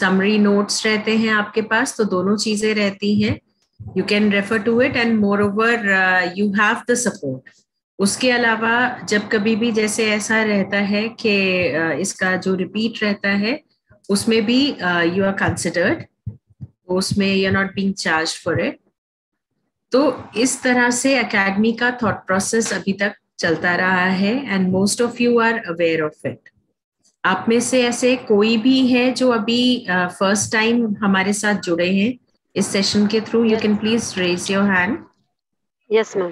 Summary notes रहते हैं आपके पास, तो दोनों चीजें रहती हैं. You can refer to it and moreover you have the support. उसके अलावा जब कभी भी जैसे ऐसा रहता है कि इसका जो रिपीट रहता है उसमें भी यू आर कंसिडर्ड, उसमें you are not being charged for it. तो इस तरह से एकेडमी का थॉट प्रोसेस अभी तक चलता रहा है and most of you are aware of it. आप में से ऐसे कोई भी है जो अभी फर्स्ट टाइम हमारे साथ जुड़े हैं इस सेशन के through, you can please raise your hand. Yes ma'am.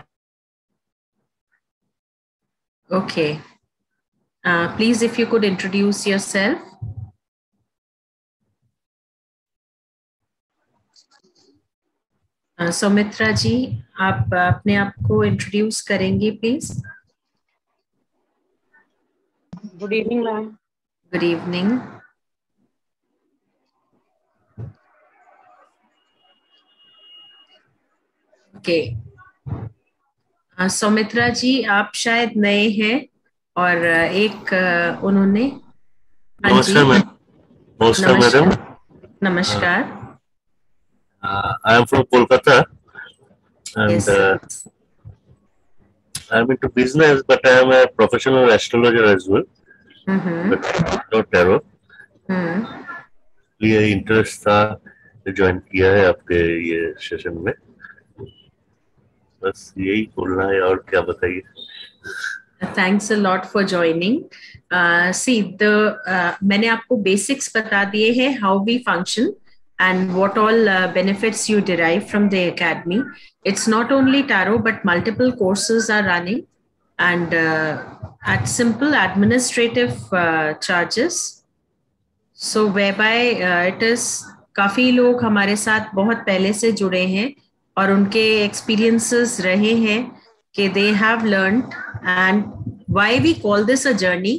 Okay, please if you could introduce yourself. Soumitra ji, आप अपने आप को इंट्रोड्यूस करेंगी please. Good evening ma'am. Good evening. Okay, Soumitra ji आप शायद नए हैं और एक उन्होंने. नमस्कार मैडम. नमस्कार. I am from Kolkata, and yes, I am into business, but I am a professional astrologer as well, but not tarot. ये interest था, join किया है आपके ये session में. बस यही बोलना है और क्या बताइए. Thanks a lot for joining. See, मैंने आपको basics बता दिए हैं how we function and what all benefits you derive from the academy. It's not only tarot, but multiple courses are running, and at simple administrative charges. So whereby it is काफी लोग हमारे साथ बहुत पहले से जुड़े हैं और उनके experiences रहे हैं कि they have learned, and why we call this a journey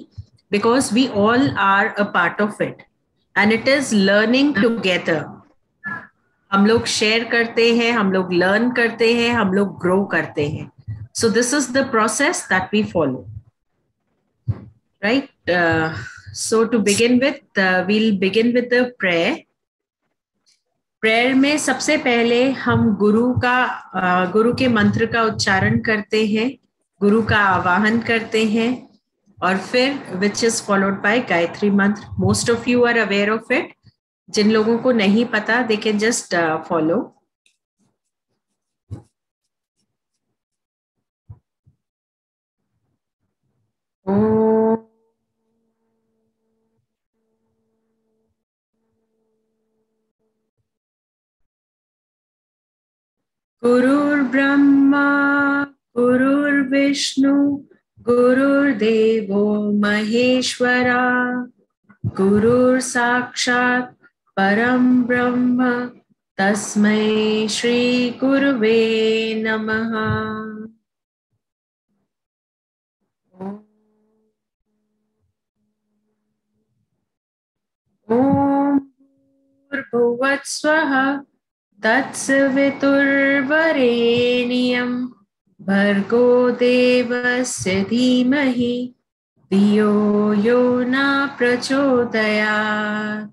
because we all are a part of it. And it is learning together. हम लोग शेयर करते हैं, हम लोग लर्न करते हैं, हम लोग ग्रो करते हैं. So this is the process that we follow, right? So to begin with, we'll begin with the prayer. Prayer में सबसे पहले हम गुरु के मंत्र का उच्चारण करते हैं, गुरु का आवाहन करते हैं, और फिर which is followed by Gayatri मंत्र. Most of you are aware of it. जिन लोगों को नहीं पता, दे कैन जस्ट फॉलो. गुरुर् ब्रह्मा गुरुर्विष्णु गुरुर्देवो महेश्वरा, गुरुर् साक्षात् परम ब्रह्म, तस्मै श्री गुरुवे नमः. ओम भूर्भुवः स्वः तत्सवितुर्वरेण्यम् भर्गो देवस्य धीमहि धियो यो न प्रचोदयात्.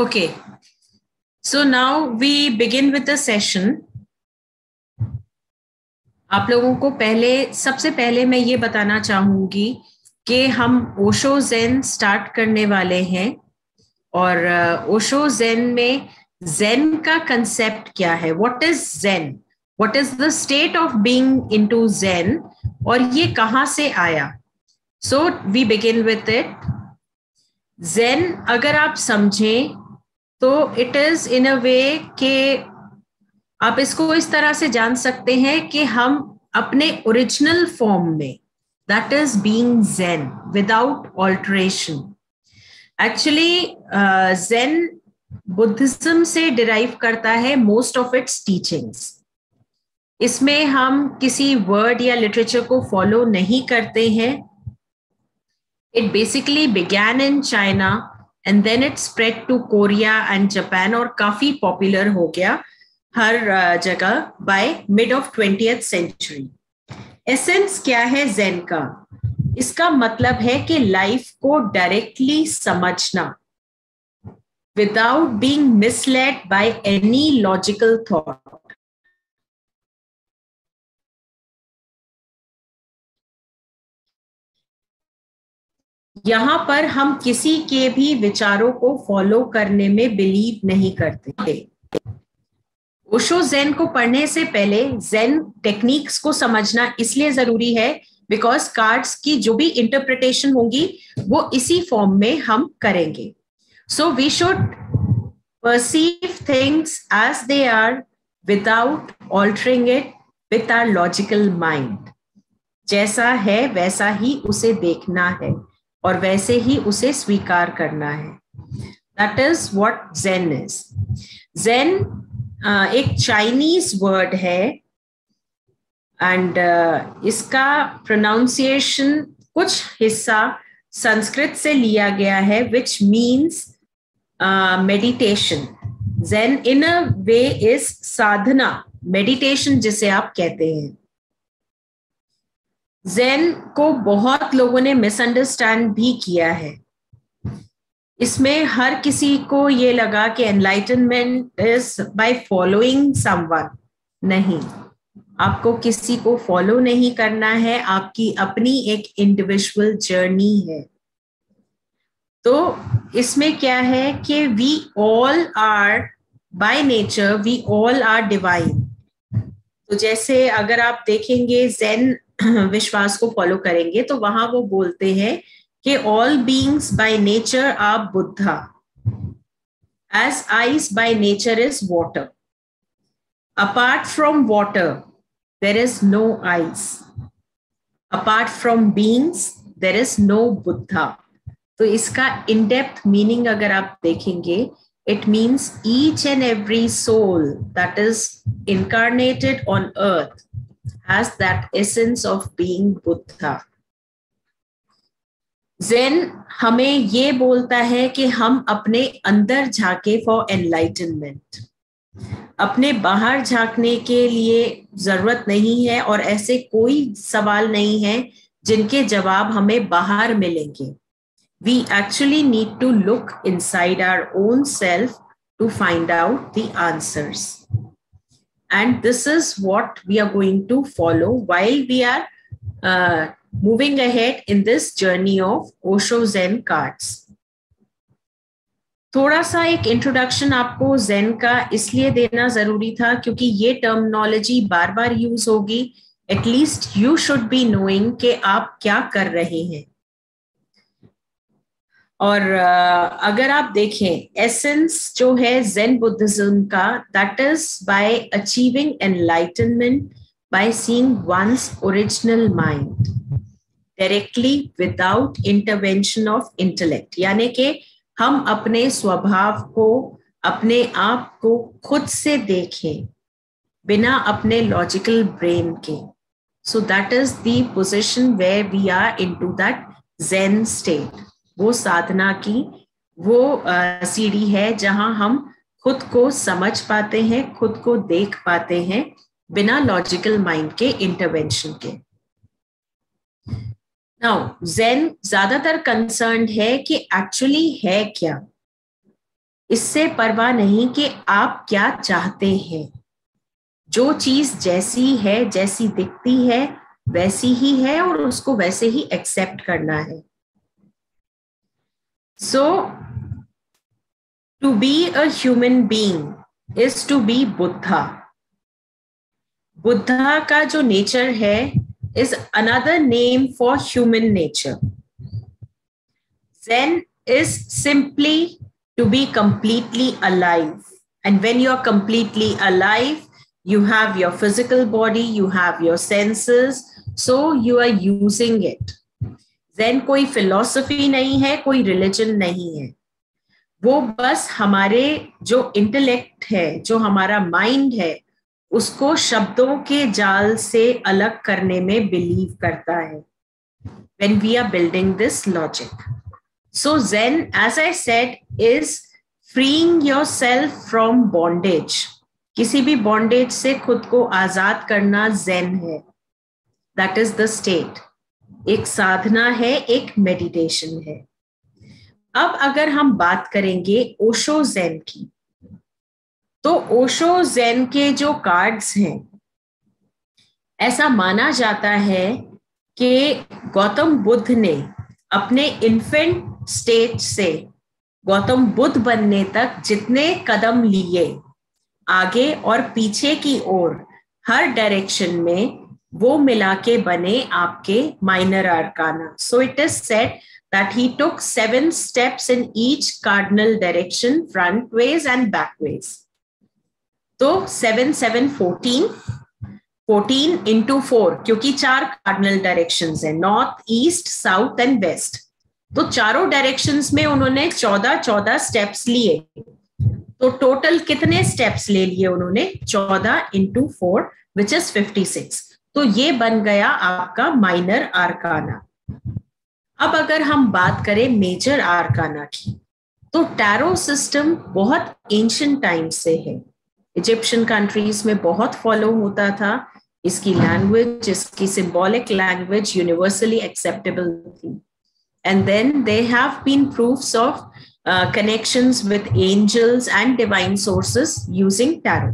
Okay, so now we begin with the session. आप लोगों को सबसे पहले मैं ये बताना चाहूंगी कि हम ओशो ज़ेन स्टार्ट करने वाले हैं, और ओशो ज़ेन में zen का कंसेप्ट क्या है, what is zen, what is the state of being into zen, और ये कहाँ से आया. So we begin with it. zen अगर आप समझें तो इट इज इन अ वे के आप इसको इस तरह से जान सकते हैं कि हम अपने ओरिजिनल फॉर्म में, that is being zen without alteration. Actually zen Buddhism से डिराइव करता है मोस्ट ऑफ इट्स टीचिंग्स. इसमें हम किसी वर्ड या लिटरेचर को फॉलो नहीं करते हैं. It basically began in China and then it spread to Korea and Japan, और काफी पॉपुलर हो गया हर जगह by mid of 20th century. Essence क्या है zen का? इसका मतलब है कि लाइफ को डायरेक्टली समझना without being misled by any logical thought. यहाँ पर हम किसी के भी विचारों को फॉलो करने में बिलीव नहीं करते। ओशो ज़ेन को पढ़ने से पहले ज़ेन टेक्निक्स को समझना इसलिए जरूरी है बिकॉज कार्ड्स की जो भी इंटरप्रिटेशन होगी वो इसी फॉर्म में हम करेंगे। So we should perceive things as they are without altering it with our logical mind. जैसा है वैसा ही उसे देखना है और वैसे ही उसे स्वीकार करना है। That is what Zen is. Zen एक चाइनीज वर्ड है एंड इसका प्रोनाउंसिएशन कुछ हिस्सा संस्कृत से लिया गया है which means meditation. Zen in a way is sadhana, meditation जिसे आप कहते हैं। ज़ेन को बहुत लोगों ने मिसअंडरस्टैंड भी किया है। इसमें हर किसी को ये लगा कि enlightenment is by following someone. नहीं, आपको किसी को फॉलो नहीं करना है, आपकी अपनी एक इंडिविजुअल जर्नी है। तो इसमें क्या है कि we all are by nature, we all are divine. तो जैसे अगर आप देखेंगे ज़ेन विश्वास को फॉलो करेंगे तो वहां वो बोलते हैं कि all beings by nature are Buddha, as ice by nature is water, apart from water there is no ice, apart from beings there is no Buddha. तो इसका इनडेप्थ मीनिंग अगर आप देखेंगे, it means each and every soul that is incarnated on earth has that essence of being Buddha. Zen हमें ये बोलता है कि हम अपने अंदर झांके for enlightenment. अपने बाहर झांकने के लिए जरूरत नहीं है और ऐसे कोई सवाल नहीं है जिनके जवाब हमें बाहर मिलेंगे। We actually need to look inside our own self to find out the answers. And this is what we are going to follow while we are moving ahead in this journey of Osho Zen cards. थोड़ा सा एक introduction आपको Zen का इसलिए देना जरूरी था क्योंकि ये टर्मिनोलॉजी बार बार यूज होगी। At least you should be knowing कि आप क्या कर रहे हैं। और अगर आप देखें एसेंस जो है ज़ेन बुद्धिज्म का, that is by achieving enlightenment by seeing one's original mind directly without intervention of intellect. यानी कि हम अपने स्वभाव को, अपने आप को खुद से देखें बिना अपने लॉजिकल ब्रेन के। So that is the position where we are into that Zen state. वो साधना की वो सीढ़ी है जहां हम खुद को समझ पाते हैं, खुद को देख पाते हैं बिना लॉजिकल माइंड के इंटरवेंशन के। नाउ ज़ेन ज्यादातर कंसर्न्ड है कि एक्चुअली है क्या, इससे परवाह नहीं कि आप क्या चाहते हैं। जो चीज जैसी है, जैसी दिखती है वैसी ही है और उसको वैसे ही एक्सेप्ट करना है। So, to be a human being is to be Buddha. Buddha का जो nature है is another name for human nature. Zen is simply to be completely alive. And when you are completely alive, you have your physical body, you have your senses, so you are using it. Zen कोई philosophy नहीं है, कोई religion नहीं है। वो बस हमारे जो इंटेलेक्ट है, जो हमारा माइंड है, उसको शब्दों के जाल से अलग करने में बिलीव करता है when we are building this logic. So Zen as I said is freeing yourself from bondage. किसी भी बॉन्डेज से खुद को आजाद करना ज़ेन है। That is the state. एक साधना है, एक मेडिटेशन है। अब अगर हम बात करेंगे ओशो ज़ेन की, तो ओशो ज़ेन के जो कार्ड्स हैं, ऐसा माना जाता है कि गौतम बुद्ध ने अपने इन्फेंट स्टेज से गौतम बुद्ध बनने तक जितने कदम लिए, आगे और पीछे की ओर हर डायरेक्शन में, वो मिला के बने आपके minor arcana. So it is said that he took 7 steps in each cardinal direction, front ways and back ways. So 7, 7, 14, 14 into 4, क्योंकि 4 cardinal directions हैं, north, east, south and west. तो चारों directions में उन्होंने 14 steps लिए, तो total कितने steps ले लिए उन्होंने? 14 into 4, which is 56. तो ये बन गया आपका minor arcana. अब अगर हम बात करें मेजर आर्काना की, तो टैरो सिस्टम बहुत एंशिएंट टाइम से है, इजिप्शियन कंट्रीज में बहुत फॉलो होता था। इसकी लैंग्वेज, इसकी सिंबॉलिक लैंग्वेज यूनिवर्सली एक्सेप्टेबल थी, and then they have been proofs of connections with angels and divine sources using tarot.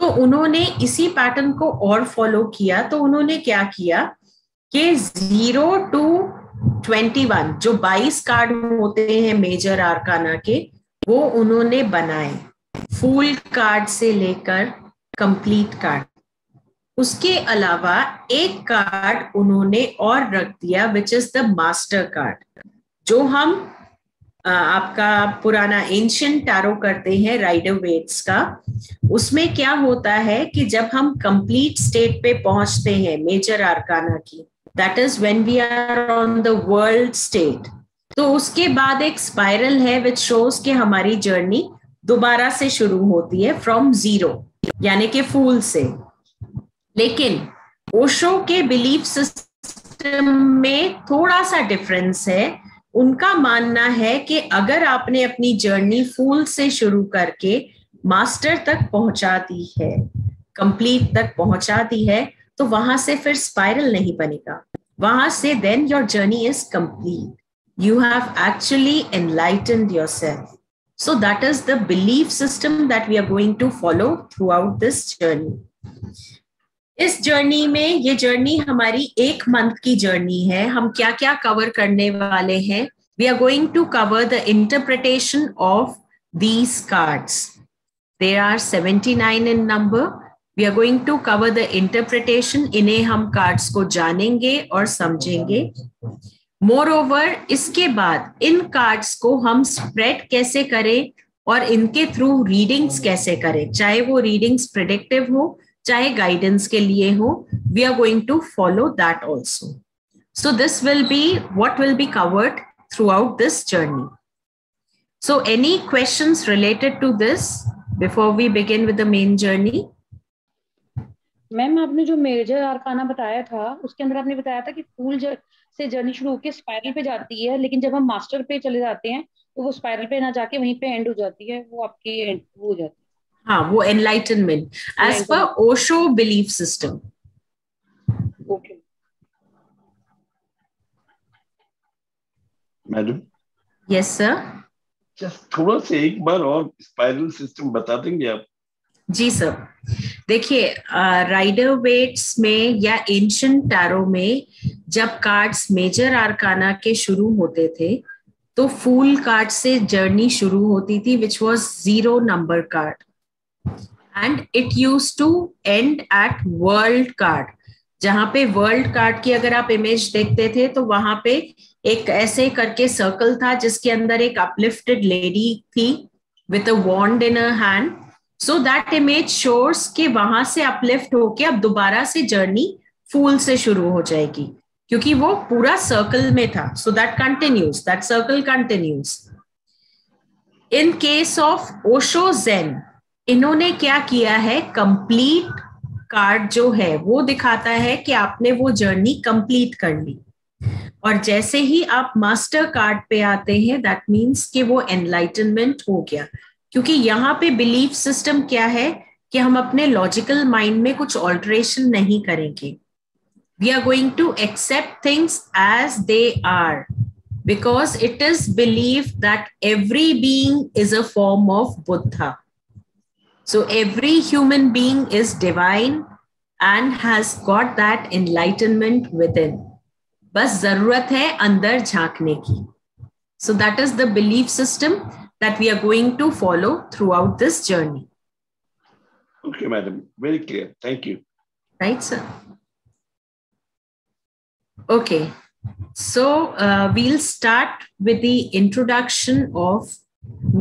तो उन्होंने इसी पैटर्न को और फॉलो किया। तो उन्होंने क्या किया कि 0 to 21 जो 22 कार्ड होते हैं मेजर आर्काना के, वो उन्होंने बनाए, फूल कार्ड से लेकर कंप्लीट कार्ड। उसके अलावा एक कार्ड उन्होंने और रख दिया, which is the master card, जो हम आपका पुराना एंशिएंट टैरो करते हैं राइडर वेट्स का। उसमें क्या होता है कि जब हम कंप्लीट स्टेट पे पहुंचते हैं मेजर आर्काना की, That is when we are on the world state. तो उसके बाद एक spiral है which shows कि हमारी journey दोबारा से शुरू होती है from zero, यानी कि फूल से। लेकिन ओशो के बिलीफ सिस्टम में थोड़ा सा डिफरेंस है। उनका मानना है कि अगर आपने अपनी जर्नी फूल से शुरू करके मास्टर तक पहुंचा दी है, कंप्लीट तक पहुंचा दी है, तो वहां से फिर स्पाइरल नहीं बनेगा। वहां से then your journey is complete, you have actually enlightened yourself. So that is the belief system that we are going to follow throughout this journey. इस जर्नी में, ये जर्नी हमारी 1 मंथ की जर्नी है। हम क्या क्या कवर करने वाले हैं? We are going to cover the interpretation of these cards, they are 79 in number. We are going to cover the interpretation, इन्हें हम कार्ड्स को जानेंगे और समझेंगे। Moreover, इसके बाद इन कार्ड्स को हम स्प्रेड कैसे करें और इनके थ्रू रीडिंग्स कैसे करें, चाहे वो रीडिंग्स प्रेडिक्टिव हो, चाहे गाइडेंस के लिए हो, we are going to follow that also. So this will be what will be covered throughout this journey. So any questions related to this before we begin with the main journey? Ma'am, आपने जो major आर्काना बताया था, उसके अंदर आपने बताया था कि फूल से जर्नी शुरू होकर स्पाइरल पे जाती है, लेकिन जब हम मास्टर पे चले जाते हैं तो वो स्पाइरल पे ना जाके वहीं पे एंड हो जाती है, वो आपकी एंड हो जाती है। हाँ, वो enlightenment as per Osho belief system. Okay madam. Yes sir. Just थोड़ा से एक बार और स्पाइरल सिस्टम बता देंगे आप? जी सर। देखिए, राइडर वेट्स में या एंशिएंट टैरो में जब कार्ड्स मेजर आर्काना के शुरू होते थे, तो फूल कार्ड से जर्नी शुरू होती थी, which was 0 number card, and it use to end at world card, जहां पे वर्ल्ड कार्ड की अगर आप इमेज देखते थे तो वहां पे एक ऐसे करके सर्कल था जिसके अंदर एक अपलिफ्टेड लेडी थी with a wand in her hand. So that image शोर्स कि वहां से अपलिफ्ट होके अब दोबारा से जर्नी फूल से शुरू हो जाएगी, क्योंकि वो पूरा सर्कल में था। So that continues, that circle continues. In case of Osho Zen, इन्होंने क्या किया है, कंप्लीट कार्ड जो है वो दिखाता है कि आपने वो जर्नी कंप्लीट कर ली, और जैसे ही आप मास्टर कार्ड पे आते हैं दैट मीन्स कि वो एनलाइटनमेंट हो गया। क्योंकि यहाँ पे बिलीफ सिस्टम क्या है कि हम अपने लॉजिकल माइंड में कुछ ऑल्टरेशन नहीं करेंगे, We are going to accept things as they are, because it is believed that every being is a form of Buddha. So every human being is divine and has got that enlightenment within. बस जरूरत है अंदर झांकने की. So that is the belief system that we are going to follow throughout this journey. Okay, madam. Very clear. Thank you. Right, sir. Okay, so we'll start with the introduction of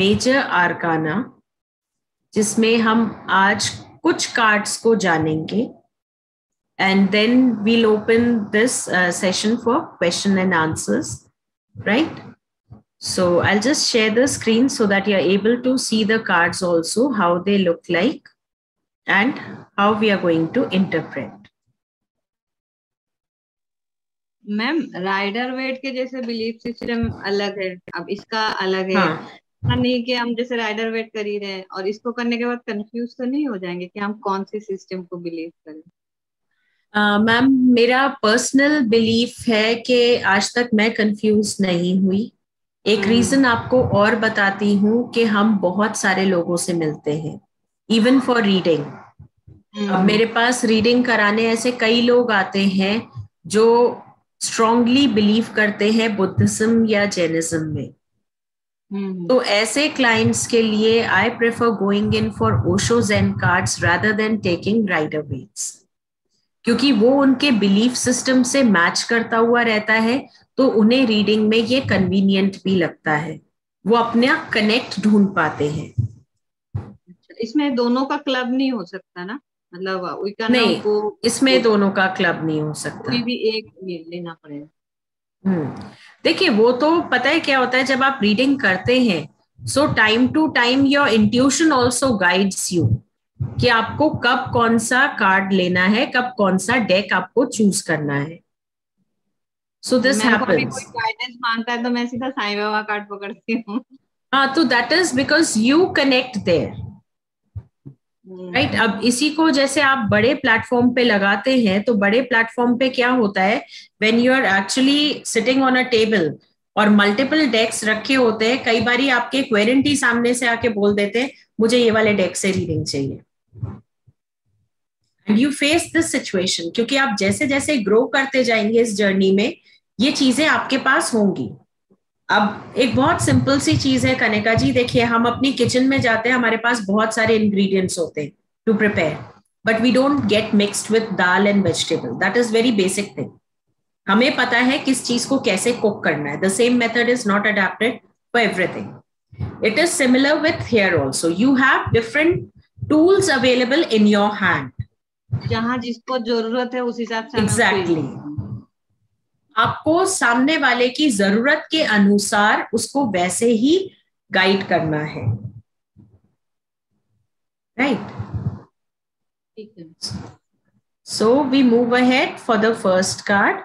major arcana, जिसमें हम आज कुछ cards को जानेंगे, and then we'll open this session for question and answers, right? So I'll just share the screen so that you're able to see the cards also, how they look like and how we are going to interpret. Ma'am Rider Waite के जैसे belief system अलग है, अब इसका अलग है. हाँ. नहीं कि हम जैसे राइडर वेट कर ही रहे हैं और इसको करने के बाद कंफ्यूज तो नहीं हो जाएंगे कि हम कौन से सिस्टम को बिलीव करें. मैम मेरा पर्सनल बिलीफ है कि आज तक मैं कंफ्यूज नहीं हुई. एक रीजन आपको और बताती हूँ कि हम बहुत सारे लोगों से मिलते हैं, इवन फॉर रीडिंग. मेरे पास रीडिंग कराने ऐसे कई लोग आते हैं जो स्ट्रांगली बिलीव करते हैं बुद्धिज्म या जैनिज्म में. तो ऐसे क्लाइंट्स के लिए I prefer going in for Osho Zen cards rather than taking Rider Waites, क्योंकि वो उनके बिलीफ सिस्टम से मैच करता हुआ रहता है. तो उन्हें रीडिंग में ये कन्वीनियंट भी लगता है, वो अपना कनेक्ट ढूंढ पाते हैं. इसमें दोनों का क्लब नहीं हो सकता ना, मतलब नहीं, इसमें दोनों का क्लब नहीं हो सकता, भी एक लेना पड़ेगा. देखिए वो तो पता है क्या होता है, जब आप रीडिंग करते हैं so time to time your intuition also guides you कि आपको कब कौन सा कार्ड लेना है, कब कौन सा डेक आपको चूज करना है. So this happens. गाइडेंस मांगता है तो मैं सीधा साईं बाबा कार्ड पकड़ती हूँ. हाँ, तो that is because you connect there, right? अब इसी को जैसे आप बड़े प्लेटफॉर्म पे लगाते हैं, तो बड़े प्लेटफॉर्म पे क्या होता है, when you are actually sitting on a table और मल्टीपल डेक्स रखे होते हैं, कई बारी आपके क्वेरेंटी सामने से आके बोल देते हैं मुझे ये वाले डेक से रीडिंग चाहिए, and you face this situation. क्योंकि आप जैसे जैसे ग्रो करते जाएंगे इस जर्नी में, ये चीजें आपके पास होंगी. अब एक बहुत सिंपल सी चीज है कनिका जी, देखिए हम अपनी किचन में जाते हैं, हमारे पास बहुत सारे इंग्रेडिएंट्स होते हैं to prepare, but we don't get mixed with dal and vegetable. That is very basic thing. हमें पता है किस चीज को कैसे कुक करना है. The same method is not adapted for everything. It is similar with here also. You have different tools available in your hand, जहां जिसको जरूरत है उस हिसाब से. एग्जैक्टली, आपको सामने वाले की जरूरत के अनुसार उसको वैसे ही गाइड करना है, right? So we move ahead for the first card.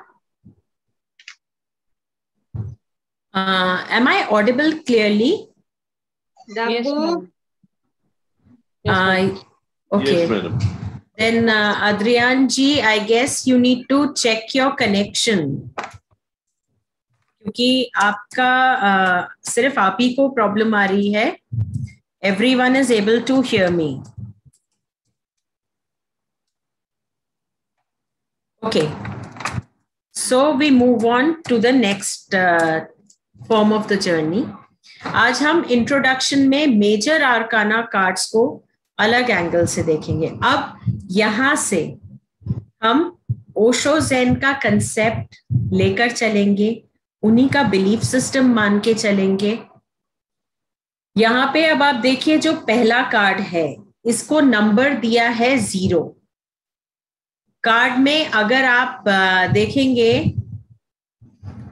Am I audible clearly? Okay then Adrian ji, I guess you need to check your connection, क्योंकि आपका सिर्फ आप ही को problem आ रही है. Everyone is able to hear me. Okay, so we move on to the next form of the journey. आज हम introduction में major arcana cards को अलग एंगल से देखेंगे. अब यहां से हम ओशो ज़ेन का कंसेप्ट लेकर चलेंगे, उन्हीं का बिलीफ सिस्टम मान के चलेंगे. यहां पे अब आप देखिए जो पहला कार्ड है, इसको नंबर दिया है 0. कार्ड में अगर आप देखेंगे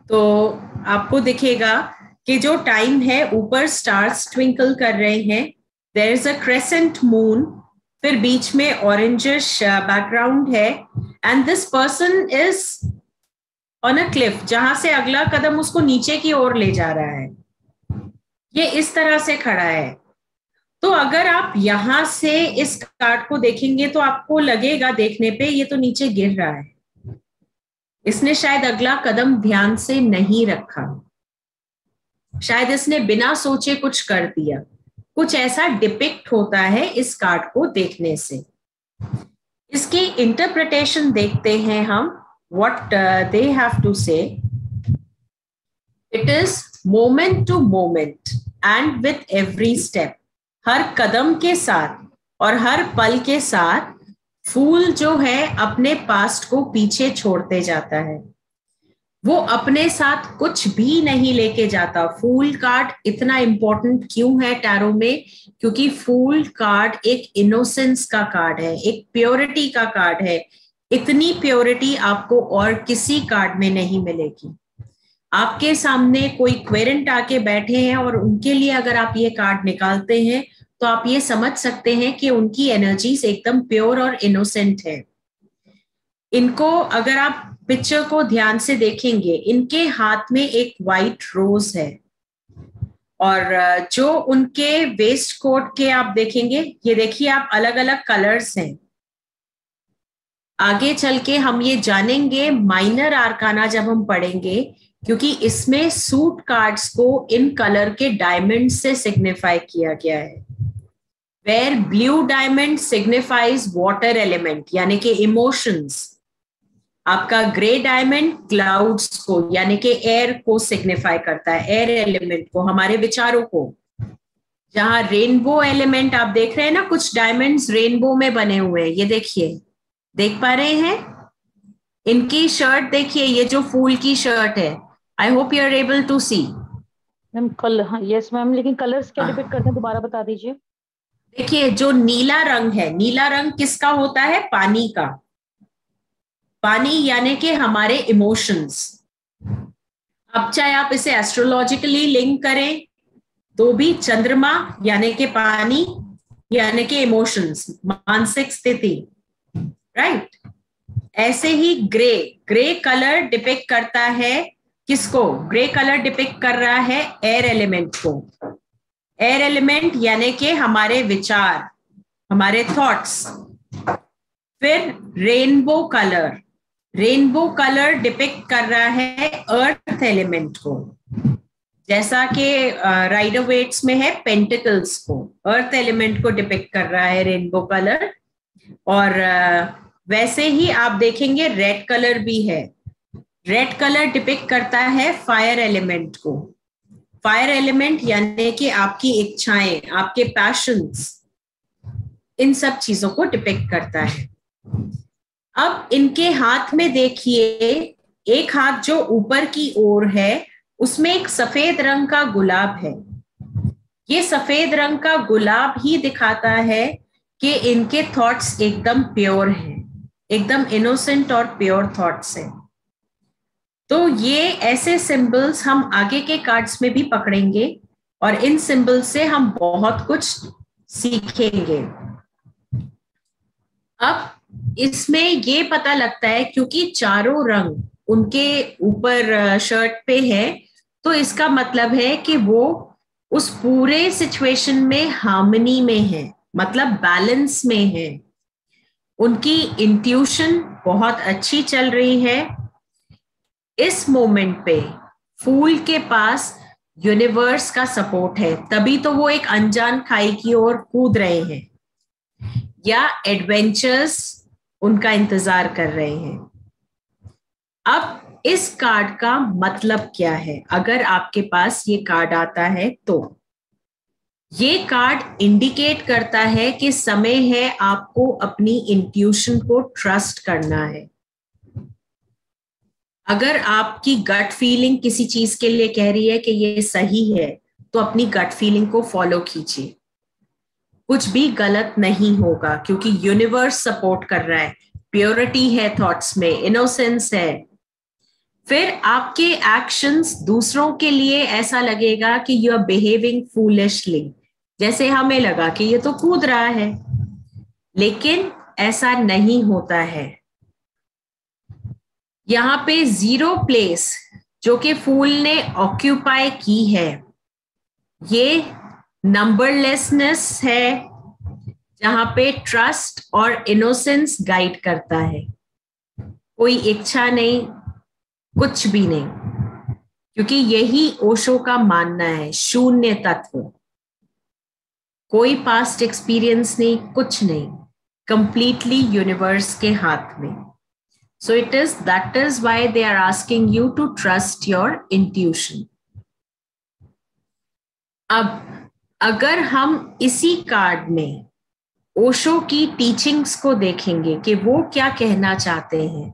तो आपको दिखेगा कि जो टाइम है, ऊपर स्टार्स ट्विंकल कर रहे हैं, there is a crescent moon, फिर बीच में ऑरेंजिश बैकग्राउंड है, and this person is on a cliff जहां से अगला कदम उसको नीचे की ओर ले जा रहा है. ये इस तरह से खड़ा है. तो अगर आप यहां से इस कार्ड को देखेंगे तो आपको लगेगा देखने पे ये तो नीचे गिर रहा है, इसने शायद अगला कदम ध्यान से नहीं रखा, शायद इसने बिना सोचे कुछ कर दिया। कुछ ऐसा डिपिक्ट होता है इस कार्ड को देखने से। इसकी इंटरप्रिटेशन देखते हैं हम, what they have to say. It is moment to moment and with every step, हर कदम के साथ और हर पल के साथ फूल जो है अपने पास्ट को पीछे छोड़ते जाता है। वो अपने साथ कुछ भी नहीं लेके जाता। फूल कार्ड इतना इम्पोर्टेंट क्यों है टैरो में? क्योंकि फूल कार्ड एक इनोसेंस का कार्ड है, एक प्योरिटी का कार्ड है। इतनी प्योरिटी आपको और किसी कार्ड में नहीं मिलेगी। आपके सामने कोई क्वेरेंट आके बैठे हैं और उनके लिए अगर आप ये कार्ड निकालते हैं तो आप ये समझ सकते हैं कि उनकी एनर्जीज एकदम प्योर और इनोसेंट है। इनको अगर आप पिक्चर को ध्यान से देखेंगे, इनके हाथ में एक वाइट रोज है और जो उनके वेस्ट कोट के आप देखेंगे, ये देखिए आप, अलग अलग कलर्स हैं। आगे चल के हम ये जानेंगे माइनर आर्काना जब हम पढ़ेंगे, क्योंकि इसमें सूट कार्ड्स को इन कलर के डायमंड से सिग्निफाई किया गया है। Where blue diamond signifies water element यानी कि इमोशंस, आपका ग्रे डायमंड क्लाउड्स को यानी कि एयर को सिग्निफाई करता है, एयर एलिमेंट को, हमारे विचारों को। जहां रेनबो एलिमेंट आप देख रहे हैं ना, कुछ डायमंड्स रेनबो में बने हुए हैं, ये देखिए, देख पा रहे हैं? इनकी शर्ट देखिए, ये जो फूल की शर्ट है, I hope you are able to see ma'am. कल यस मैम, लेकिन कलर्स क्या डिपिक्ट करते हैं दोबारा बता दीजिए। देखिए जो नीला रंग है, नीला रंग किसका होता है? पानी का। पानी यानी कि हमारे इमोशंस। अब चाहे आप इसे एस्ट्रोलॉजिकली लिंक करें तो भी चंद्रमा यानी कि पानी यानी कि इमोशंस, मानसिक स्थिति, राइट? ऐसे ही ग्रे, ग्रे कलर डिपिक्ट करता है किसको? ग्रे कलर डिपिक्ट कर रहा है एयर एलिमेंट को। एयर एलिमेंट यानी कि हमारे विचार, हमारे थॉट्स। फिर rainbow colour, rainbow colour depict कर रहा है अर्थ एलिमेंट को, जैसा कि राइडर वेट्स में है पेंटिकल्स को, अर्थ एलिमेंट को डिपिक्ट कर रहा है रेनबो कलर। और वैसे ही आप देखेंगे रेड कलर भी है। रेड कलर डिपिक्ट करता है फायर एलिमेंट को। फायर एलिमेंट यानी कि आपकी इच्छाएं, आपके पैशंस, इन सब चीजों को डिपिक्ट करता है। अब इनके हाथ में देखिए, एक हाथ जो ऊपर की ओर है उसमें एक सफेद रंग का गुलाब है। ये सफेद रंग का गुलाब ही दिखाता है कि इनके थॉट्स एकदम प्योर हैं, एकदम इनोसेंट और प्योर थॉट्स हैं। तो ये ऐसे सिंबल्स हम आगे के कार्ड्स में भी पकड़ेंगे और इन सिंबल्स से हम बहुत कुछ सीखेंगे। अब इसमें ये पता लगता है, क्योंकि चारों रंग उनके ऊपर शर्ट पे है, तो इसका मतलब है कि वो उस पूरे सिचुएशन में हार्मनी में है, मतलब बैलेंस में है। उनकी इंट्यूशन बहुत अच्छी चल रही है। इस मोमेंट पे फूल के पास यूनिवर्स का सपोर्ट है, तभी तो वो एक अनजान खाई की ओर कूद रहे हैं या एडवेंचर्स उनका इंतजार कर रहे हैं। अब इस कार्ड का मतलब क्या है? अगर आपके पास ये कार्ड आता है तो ये कार्ड इंडिकेट करता है कि समय है आपको अपनी इंट्यूशन को ट्रस्ट करना है। अगर आपकी गट फीलिंग किसी चीज के लिए कह रही है कि ये सही है, तो अपनी गट फीलिंग को फॉलो कीजिए। कुछ भी गलत नहीं होगा क्योंकि यूनिवर्स सपोर्ट कर रहा है। प्योरिटी है थॉट्स में, इनोसेंस है। फिर आपके एक्शंस दूसरों के लिए ऐसा लगेगा कि यू आर बिहेविंग फूलिशली, जैसे हमें लगा कि ये तो कूद रहा है, लेकिन ऐसा नहीं होता है। यहाँ पे जीरो प्लेस जो कि फूल ने ऑक्यूपाई की है, ये नंबरलेसनेस है, जहाँ पे ट्रस्ट और इनोसेंस गाइड करता है। कोई इच्छा नहीं, कुछ भी नहीं, क्योंकि यही ओशो का मानना है, शून्य तत्व, कोई पास्ट एक्सपीरियंस नहीं, कुछ नहीं, कंप्लीटली यूनिवर्स के हाथ में. So that is why they are asking you to trust your intuition. अब अगर हम इसी कार्ड में ओशो की टीचिंग्स को देखेंगे कि वो क्या कहना चाहते हैं,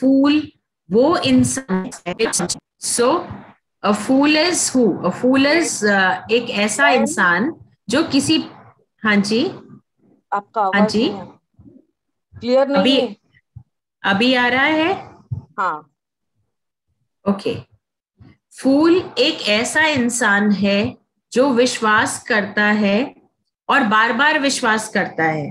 फूल वो इंसान. So a fool is who? A fool is एक ऐसा इंसान जो किसी, हाँ जी आपका आवाज, हाँ जी क्लियर नहीं, अभी आ रहा है, हाँ ओके. फूल एक ऐसा इंसान है जो विश्वास करता है और बार बार विश्वास करता है,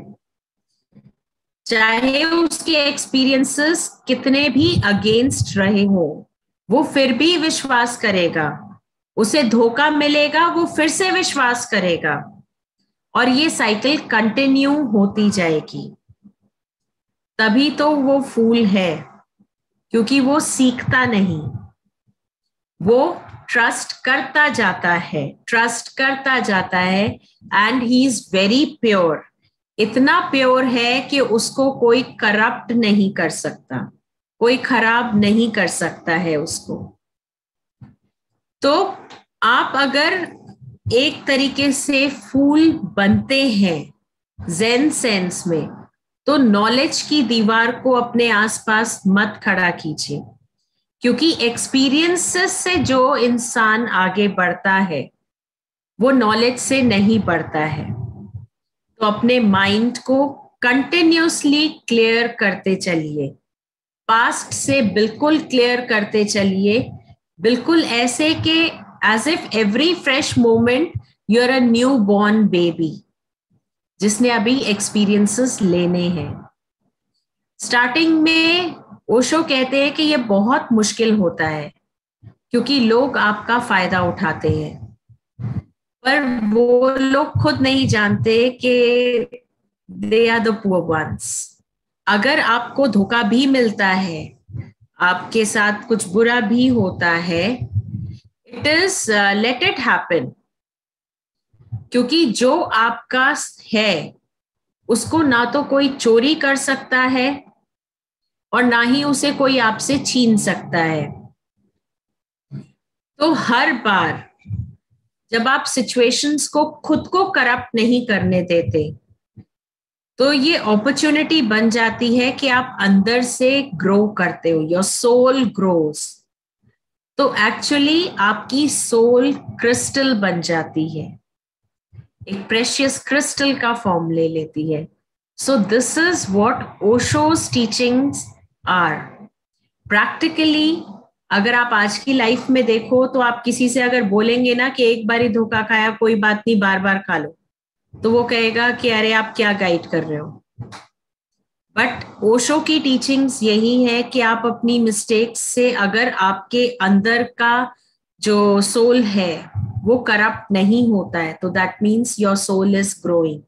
चाहे उसके एक्सपीरियंसेस कितने भी अगेंस्ट रहे हो, वो फिर भी विश्वास करेगा. उसे धोखा मिलेगा, वो फिर से विश्वास करेगा, और ये साइकिल कंटिन्यू होती जाएगी. तभी तो वो फूल है, क्योंकि वो सीखता नहीं, वो ट्रस्ट करता जाता है, ट्रस्ट करता जाता है. And he is very pure, इतना प्योर है कि उसको कोई करप्ट नहीं कर सकता, कोई खराब नहीं कर सकता है उसको. तो आप अगर एक तरीके से फूल बनते हैं ज़ेन सेंस में, तो नॉलेज की दीवार को अपने आसपास मत खड़ा कीजिए, क्योंकि एक्सपीरियंसेस से जो इंसान आगे बढ़ता है वो नॉलेज से नहीं बढ़ता है. तो अपने माइंड को कंटिन्यूसली क्लियर करते चलिए, पास्ट से बिल्कुल क्लियर करते चलिए, बिल्कुल ऐसे के as if every fresh moment you are a new born baby जिसने अभी एक्सपीरियंसेस लेने हैं. स्टार्टिंग में ओशो कहते हैं कि ये बहुत मुश्किल होता है, क्योंकि लोग आपका फायदा उठाते हैं, पर वो लोग खुद नहीं जानते कि they are the poor ones. अगर आपको धोखा भी मिलता है, आपके साथ कुछ बुरा भी होता है, it is let it happen, क्योंकि जो आपका है उसको ना तो कोई चोरी कर सकता है और ना ही उसे कोई आपसे छीन सकता है. तो हर बार जब आप सिचुएशंस को खुद को करप्ट नहीं करने देते, तो ये अपॉर्चुनिटी बन जाती है कि आप अंदर से ग्रो करते हो, योर सोल ग्रोस. तो एक्चुअली आपकी सोल क्रिस्टल बन जाती है, एक प्रेशियस क्रिस्टल का फॉर्म ले लेती है. So this is what Osho's teachings are. Practically, अगर आप आज की लाइफ में देखो तो आप किसी से अगर बोलेंगे ना कि एक बार ही धोखा खाया, कोई बात नहीं, बार बार खा लो, तो वो कहेगा कि अरे आप क्या गाइड कर रहे हो. बट ओशो की टीचिंग्स यही है कि आप अपनी मिस्टेक्स से, अगर आपके अंदर का जो सोल है वो करप्ट नहीं होता है, तो that means your soul is growing.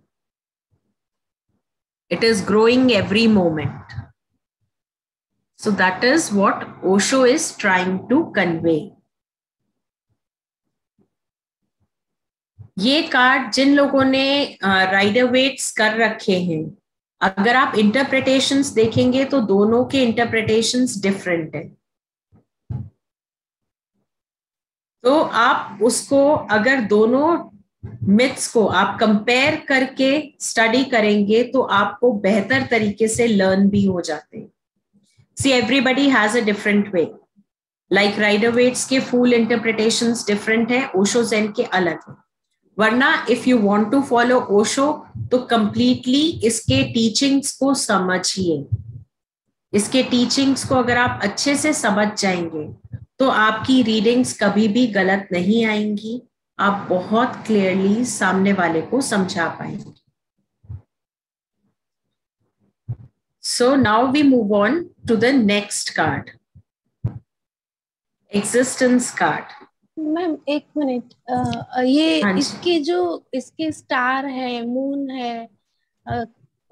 It is growing every moment. So that is what Osho is trying to convey. ये कार्ड जिन लोगों ने राइडर वेट्स कर रखे हैं, अगर आप इंटरप्रिटेशंस देखेंगे तो दोनों के इंटरप्रिटेशंस डिफरेंट है. तो आप उसको, अगर दोनों मिथ्स को आप कंपेयर करके स्टडी करेंगे तो आपको बेहतर तरीके से लर्न भी हो जाते हैं. See everybody has a different way, like Rider Waites के फूल इंटरप्रिटेशंस डिफरेंट है, ओशो ज़ेन के अलग है. वरना if you want to follow Osho तो कंप्लीटली इसके टीचिंग्स को समझिए. इसके टीचिंग्स को अगर आप अच्छे से समझ जाएंगे तो आपकी रीडिंग्स कभी भी गलत नहीं आएंगी, आप बहुत क्लियरली सामने वाले को समझा पाएंगे. So now we move on to the next card. Existence card. Ma'am एक मिनट, ये इसके जो इसके स्टार है, मून है,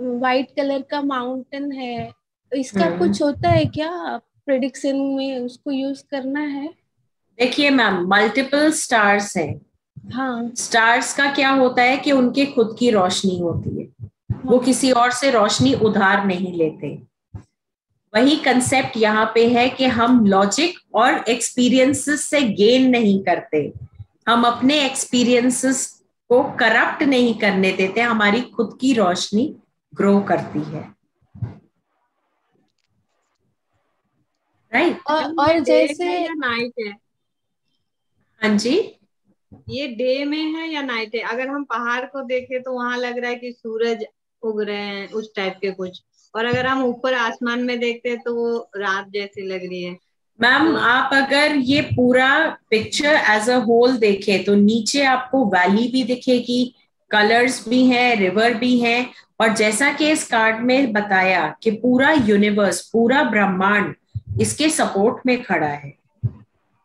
व्हाइट कलर का माउंटेन है, इसका कुछ होता है क्या प्रेडिक्शन में, उसको यूज करना है? देखिए मैम, मल्टीपल स्टार्स है। हाँ, स्टार्स का क्या होता है कि उनके खुद की रोशनी होती है। हाँ, वो किसी और से रोशनी उधार नहीं लेते। वही कंसेप्ट यहाँ पे है कि हम लॉजिक और एक्सपीरियंसेस से गेन नहीं करते, हम अपने एक्सपीरियंसेस को करप्ट नहीं करने देते, हमारी खुद की रोशनी ग्रो करती है। राइट और जैसे नाइट है। हाँ जी, ये डे में है या नाइट है? अगर हम पहाड़ को देखें तो वहां लग रहा है कि सूरज उग रहे हैं, उस टाइप के कुछ, और अगर हम ऊपर आसमान में देखते हैं तो वो रात जैसी लग रही है। मैम आप अगर ये पूरा पिक्चर एज अ होल देखें तो नीचे आपको वैली भी दिखेगी, कलर्स भी हैं, रिवर भी हैं, और जैसा कि इस कार्ड में बताया कि पूरा यूनिवर्स, पूरा ब्रह्मांड इसके सपोर्ट में खड़ा है,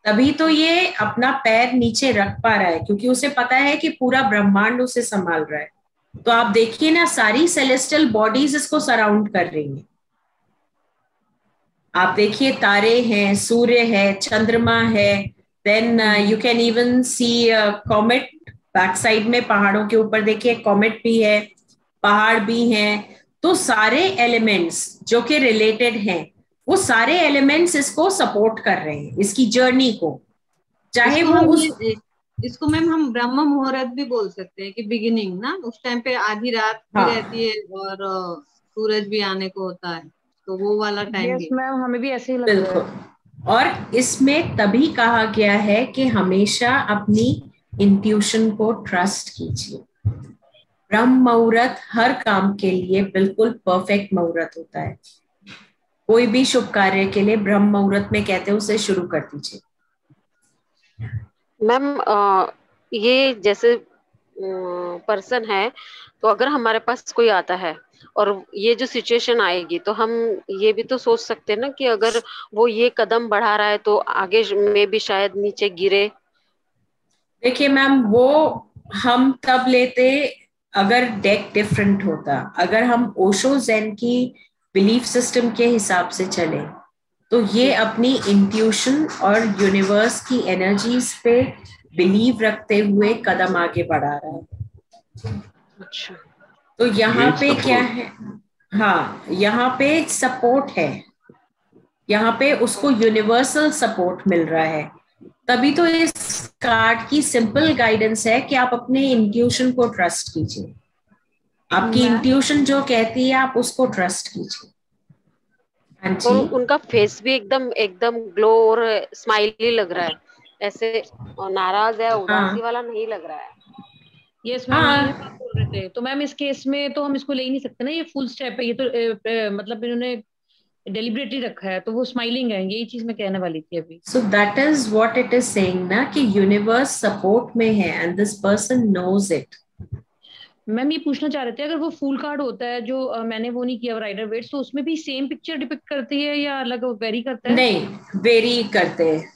तभी तो ये अपना पैर नीचे रख पा रहा है, क्योंकि उसे पता है कि पूरा ब्रह्मांड उसे संभाल रहा है। तो आप देखिए ना, सारी सेलेस्टियल बॉडीज इसको सराउंड कर रही हैं। आप देखिए, तारे हैं, सूर्य है, चंद्रमा है, then you can even see comet. Back side में पहाड़ों के ऊपर देखिए कॉमेट भी है, पहाड़ भी हैं। तो सारे एलिमेंट्स जो कि रिलेटेड हैं, वो सारे एलिमेंट्स इसको सपोर्ट कर रहे हैं, इसकी जर्नी को। चाहे वो इसको मैम हम ब्रह्म मुहूर्त भी बोल सकते हैं कि बिगिनिंग ना, उस टाइम पे आधी रात भी रहती है और सूरज भी आने को होता है, तो वो वाला टाइम। यस मैम, हमें भी ऐसे ही लगता है। और इसमें तभी कहा गया है कि हमेशा अपनी इंट्यूशन को ट्रस्ट कीजिए। ब्रह्म मुहूर्त हर काम के लिए बिल्कुल परफेक्ट मुहूर्त होता है। कोई भी शुभ कार्य के लिए ब्रह्म मुहूर्त में कहते हैं उसे शुरू कर दीजिए। मैम ये जैसे पर्सन है, तो अगर हमारे पास कोई आता है और ये जो सिचुएशन आएगी, तो हम ये भी तो सोच सकते हैं ना कि अगर वो ये कदम बढ़ा रहा है तो आगे में भी शायद नीचे गिरे। देखिए मैम, वो हम तब लेते अगर डेक डिफरेंट होता। अगर हम ओशो ज़ेन की बिलीफ सिस्टम के हिसाब से चले तो ये अपनी इंट्यूशन और यूनिवर्स की एनर्जीज पे बिलीव रखते हुए कदम आगे बढ़ा रहा है। अच्छा, तो यहाँ पे क्या है? हाँ, यहाँ पे सपोर्ट है, यहाँ पे उसको यूनिवर्सल सपोर्ट मिल रहा है। तभी तो इस कार्ड की सिंपल गाइडेंस है कि आप अपने इंट्यूशन को ट्रस्ट कीजिए। आपकी इंट्यूशन जो कहती है आप उसको ट्रस्ट कीजिए। और उनका फेस भी एकदम एकदम ग्लो और स्माइली लग रहा है, ऐसे नाराज है, उदासी वाला नहीं लग रहा है। ये इसमें बोल रहे थे तो मैम इस केस में तो हम इसको ले ही नहीं सकते ना, ये फुल स्टेप है, ये तो मतलब इन्होंने डेलिब्रेटली रखा है, तो वो स्माइलिंग है, यही चीज मैं कहने वाली थी अभी। So that is what it is saying ना, कि यूनिवर्स सपोर्ट में है and this person knows it. Ma'am ये पूछना चाह रहे थे, अगर वो फूल कार्ड होता है जो मैंने वो नहीं किया राइडर वेट्स, तो उसमें भी सेम पिक्चर डिपिक्ट करती है या अलग वेरी करता है? नहीं, वेरी करते हैं,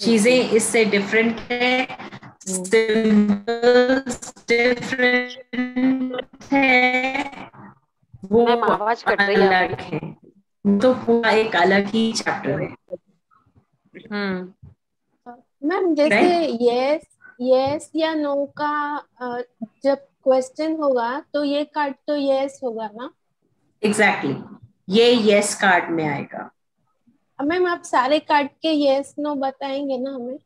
चीजें इससे डिफरेंट है, सिंबल्स डिफरेंट है, वो आवाज कट रही है, तो पूरा एक अलग ही चैप्टर है। मैम जैसे यस या नो का जब क्वेश्चन होगा तो ये कार्ड तो यस होगा ना? एग्जैक्टली ये यस कार्ड में आएगा। मैम आप सारे कार्ड के यस नो बताएंगे ना हमें?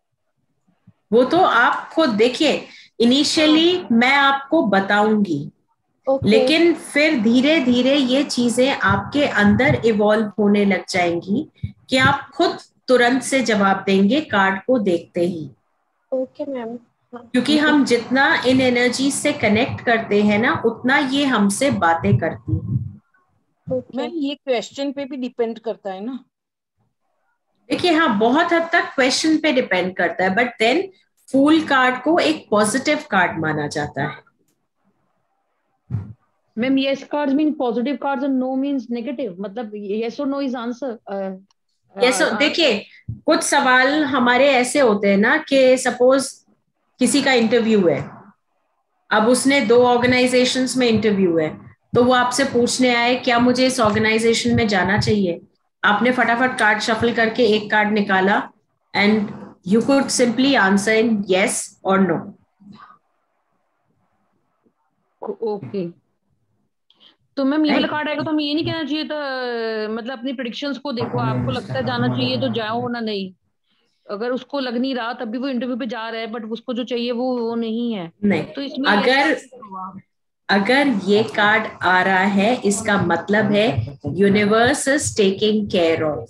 वो तो आप खुद देखिए, इनिशियली मैं आपको बताऊंगी, लेकिन फिर धीरे धीरे ये चीजें आपके अंदर इवॉल्व होने लग जाएंगी कि आप खुद तुरंत से जवाब देंगे कार्ड को देखते ही। ओके मैम, क्योंकि हम जितना इन एनर्जी से कनेक्ट करते हैं ना, उतना ये हमसे बातें करती है। मैम ये क्वेश्चन पे भी डिपेंड करता है ना? देखिए हाँ, बहुत हद तक क्वेश्चन पे डिपेंड करता है, बट देन फूल कार्ड को एक पॉजिटिव कार्ड माना जाता है। Ma'am yes cards mean positive cards and no means negative, मतलब यस और नो इज आंसर। सो देखिए कुछ सवाल हमारे ऐसे होते हैं ना कि सपोज किसी का इंटरव्यू है, अब उसने 2 ऑर्गेनाइजेशंस में इंटरव्यू है, तो वो आपसे पूछने आए क्या मुझे इस ऑर्गेनाइजेशन में जाना चाहिए। आपने फटाफट कार्ड शफल करके एक कार्ड निकाला and you could simply answer in yes और नो। ओके, तो मैम ये वाला कार्ड आएगा तो हम ये नहीं कहना चाहिए तो मतलब अपनी प्रेडिक्शंस को देखो, आपको लगता है जाना चाहिए तो जाओ ना, नहीं अगर उसको लग नहीं रहा तब भी वो इंटरव्यू पे जा रहा है बट उसको जो चाहिए वो नहीं है, नहीं तो इसमें अगर ये कार्ड आ रहा है इसका मतलब है universe is taking care of,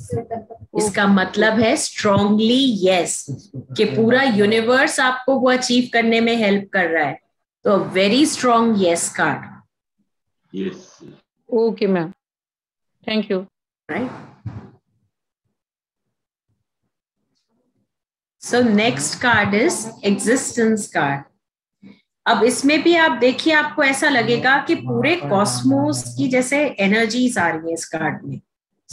इसका मतलब है स्ट्रांगली यस कि पूरा यूनिवर्स आपको वो अचीव करने में हेल्प कर रहा है, तो very strong yes card. Yes, okay ma'am, thank you. Right, so next card is existence card. अब इसमें भी आप देखिए आपको ऐसा लगेगा कि पूरे कॉस्मोस की जैसे एनर्जीज आ रही है इस कार्ड में,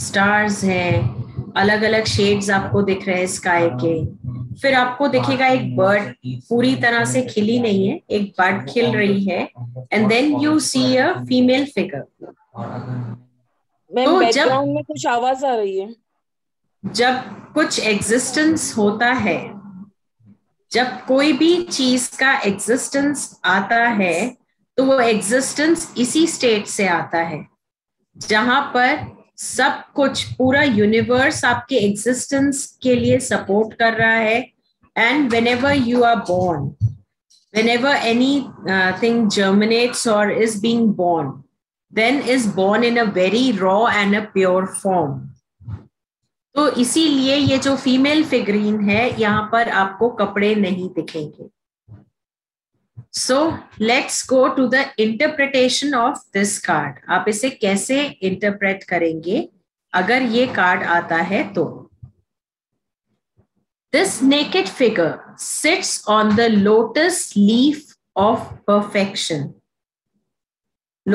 स्टार्स हैं, अलग अलग शेड्स आपको दिख रहे हैं स्काई के। फिर आपको दिखेगा एक बर्ड पूरी तरह से खिली नहीं है, एक बर्ड खिल रही है and then you see a female figure. तो बैकग्राउंड में कुछ आवाज आ रही है। जब कुछ एग्जिस्टेंस होता है, जब कोई भी चीज का एग्जिस्टेंस आता है तो वो एग्जिस्टेंस इसी स्टेट से आता है जहां पर सब कुछ पूरा यूनिवर्स आपके एग्जिस्टेंस के लिए सपोर्ट कर रहा है। And whenever you are born, whenever anything germinates और is being born, then is born in a very raw and a pure form. तो इसीलिए ये जो फीमेल फिगरीन है यहाँ पर आपको कपड़े नहीं दिखेंगे। So let's go to the interpretation of this card. आप इसे कैसे इंटरप्रेट करेंगे अगर ये कार्ड आता है तो। This naked figure sits on the lotus leaf of perfection.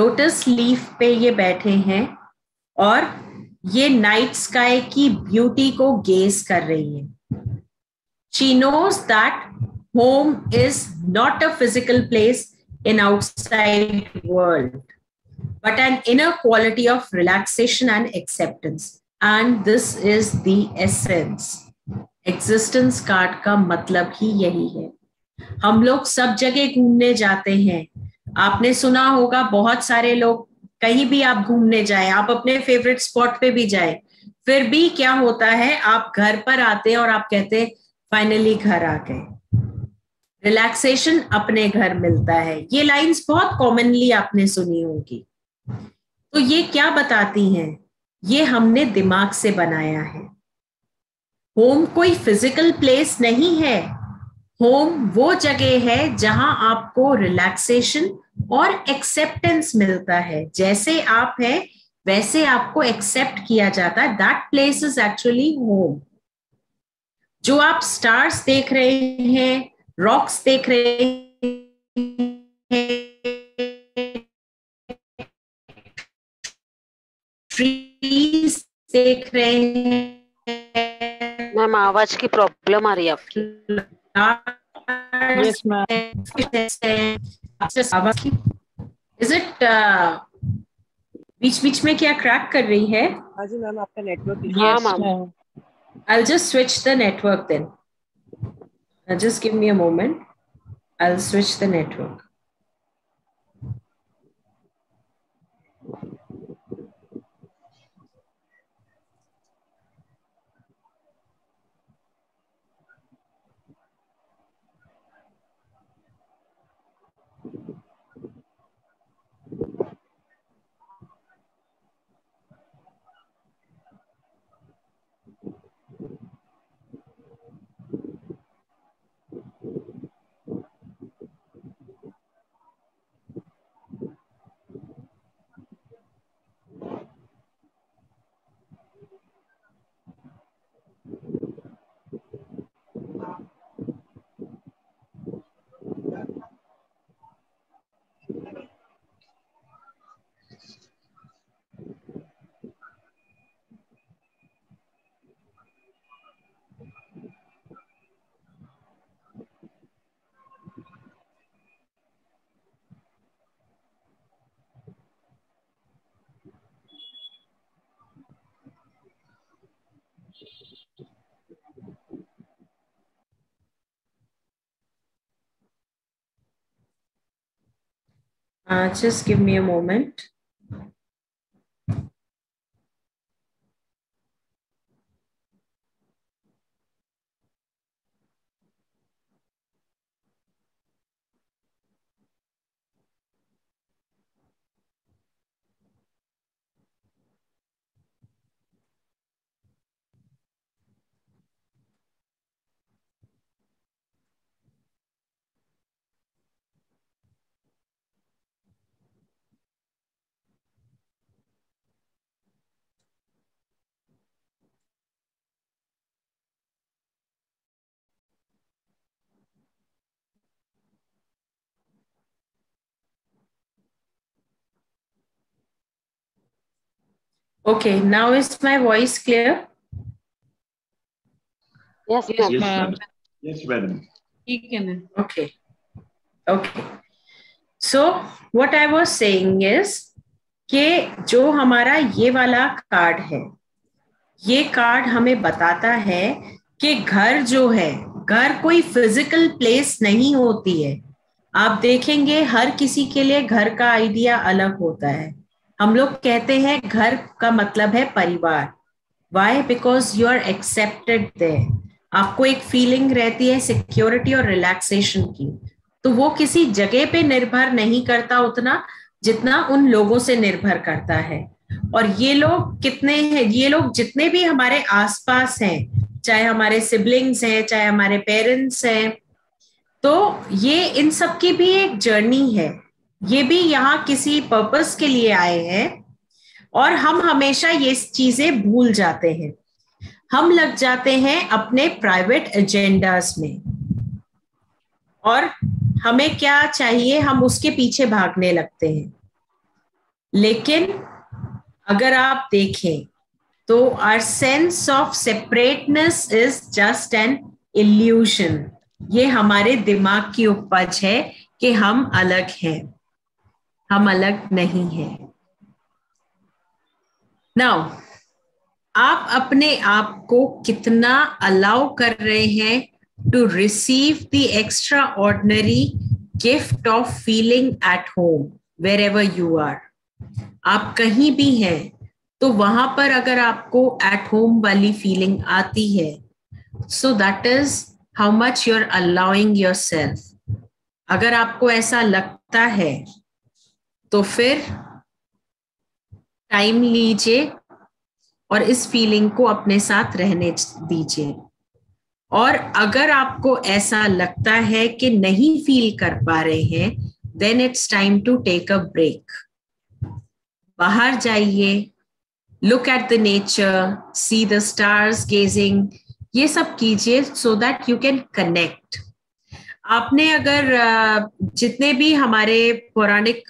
Lotus leaf पे ये बैठे हैं और ये नाइट स्काई की ब्यूटी को गेज कर रही है। She knows that home is not a physical place in outside world but an inner quality of relaxation and acceptance, and this is the essence. Existence card का मतलब ही यही है। हम लोग सब जगह घूमने जाते हैं, आपने सुना होगा बहुत सारे लोग, कहीं भी आप घूमने जाएं, आप अपने फेवरेट स्पॉट पे भी जाएं, फिर भी क्या होता है आप घर पर आते हैं और आप कहते हैं फाइनली घर आ गए, रिलैक्सेशन अपने घर मिलता है। ये लाइंस बहुत कॉमनली आपने सुनी होगी। तो ये क्या बताती हैं? ये हमने दिमाग से बनाया है। होम कोई फिजिकल प्लेस नहीं है, होम वो जगह है जहां आपको रिलैक्सेशन और एक्सेप्टेंस मिलता है। जैसे आप है वैसे आपको एक्सेप्ट किया जाता है। That place is actually home. जो आप स्टार्स देख रहे हैं, रॉक्स देख रहे हैं, ट्रीज देख रहे हैं। मैम आवाज की प्रॉब्लम आ रही है आपकी। Yes, is it बीच-बीच में क्या क्रैक कर रही है? हाँ जी मैम, आपका नेटवर्क। हाँ ma'am, I'll just switch the network then. Just give me a moment. I'll switch the network. Just give me a moment. Okay, now is my voice clear? Yes, ma'am. Yes, madam. Okay. Okay. So, what I was saying is कि जो हमारा ये वाला card है, ये card हमें बताता है कि घर जो है, घर कोई फिजिकल प्लेस नहीं होती है। आप देखेंगे हर किसी के लिए घर का आइडिया अलग होता है। हम लोग कहते हैं घर का मतलब है परिवार। Why? Because you are accepted there. आपको एक फीलिंग रहती है सिक्योरिटी और रिलैक्सेशन की, तो वो किसी जगह पे निर्भर नहीं करता उतना जितना उन लोगों से निर्भर करता है। और ये लोग कितने हैं, ये लोग जितने भी हमारे आसपास हैं, चाहे हमारे सिबलिंग्स हैं, चाहे हमारे पेरेंट्स हैं, तो ये इन सब की भी एक जर्नी है। ये भी यहाँ किसी पर्पस के लिए आए हैं और हम हमेशा ये चीजें भूल जाते हैं। हम लग जाते हैं अपने प्राइवेट एजेंडास में और हमें क्या चाहिए, हम उसके पीछे भागने लगते हैं। लेकिन अगर आप देखें तो our sense of separateness is just an illusion. ये हमारे दिमाग की उपज है कि हम अलग हैं, हम अलग नहीं हैं। नाउ आप अपने आप को कितना अलाउ कर रहे हैं to receive the extraordinary gift of feeling at home wherever you are. आप कहीं भी हैं तो वहां पर अगर आपको एट होम वाली फीलिंग आती है, so that is how much you are allowing yourself. अगर आपको ऐसा लगता है तो फिर टाइम लीजिए और इस फीलिंग को अपने साथ रहने दीजिए। और अगर आपको ऐसा लगता है कि नहीं फील कर पा रहे हैं, then it's time to take a break. बाहर जाइए, look at the nature, see the stars gazing, ये सब कीजिए so that you can connect. आपने अगर जितने भी हमारे पौराणिक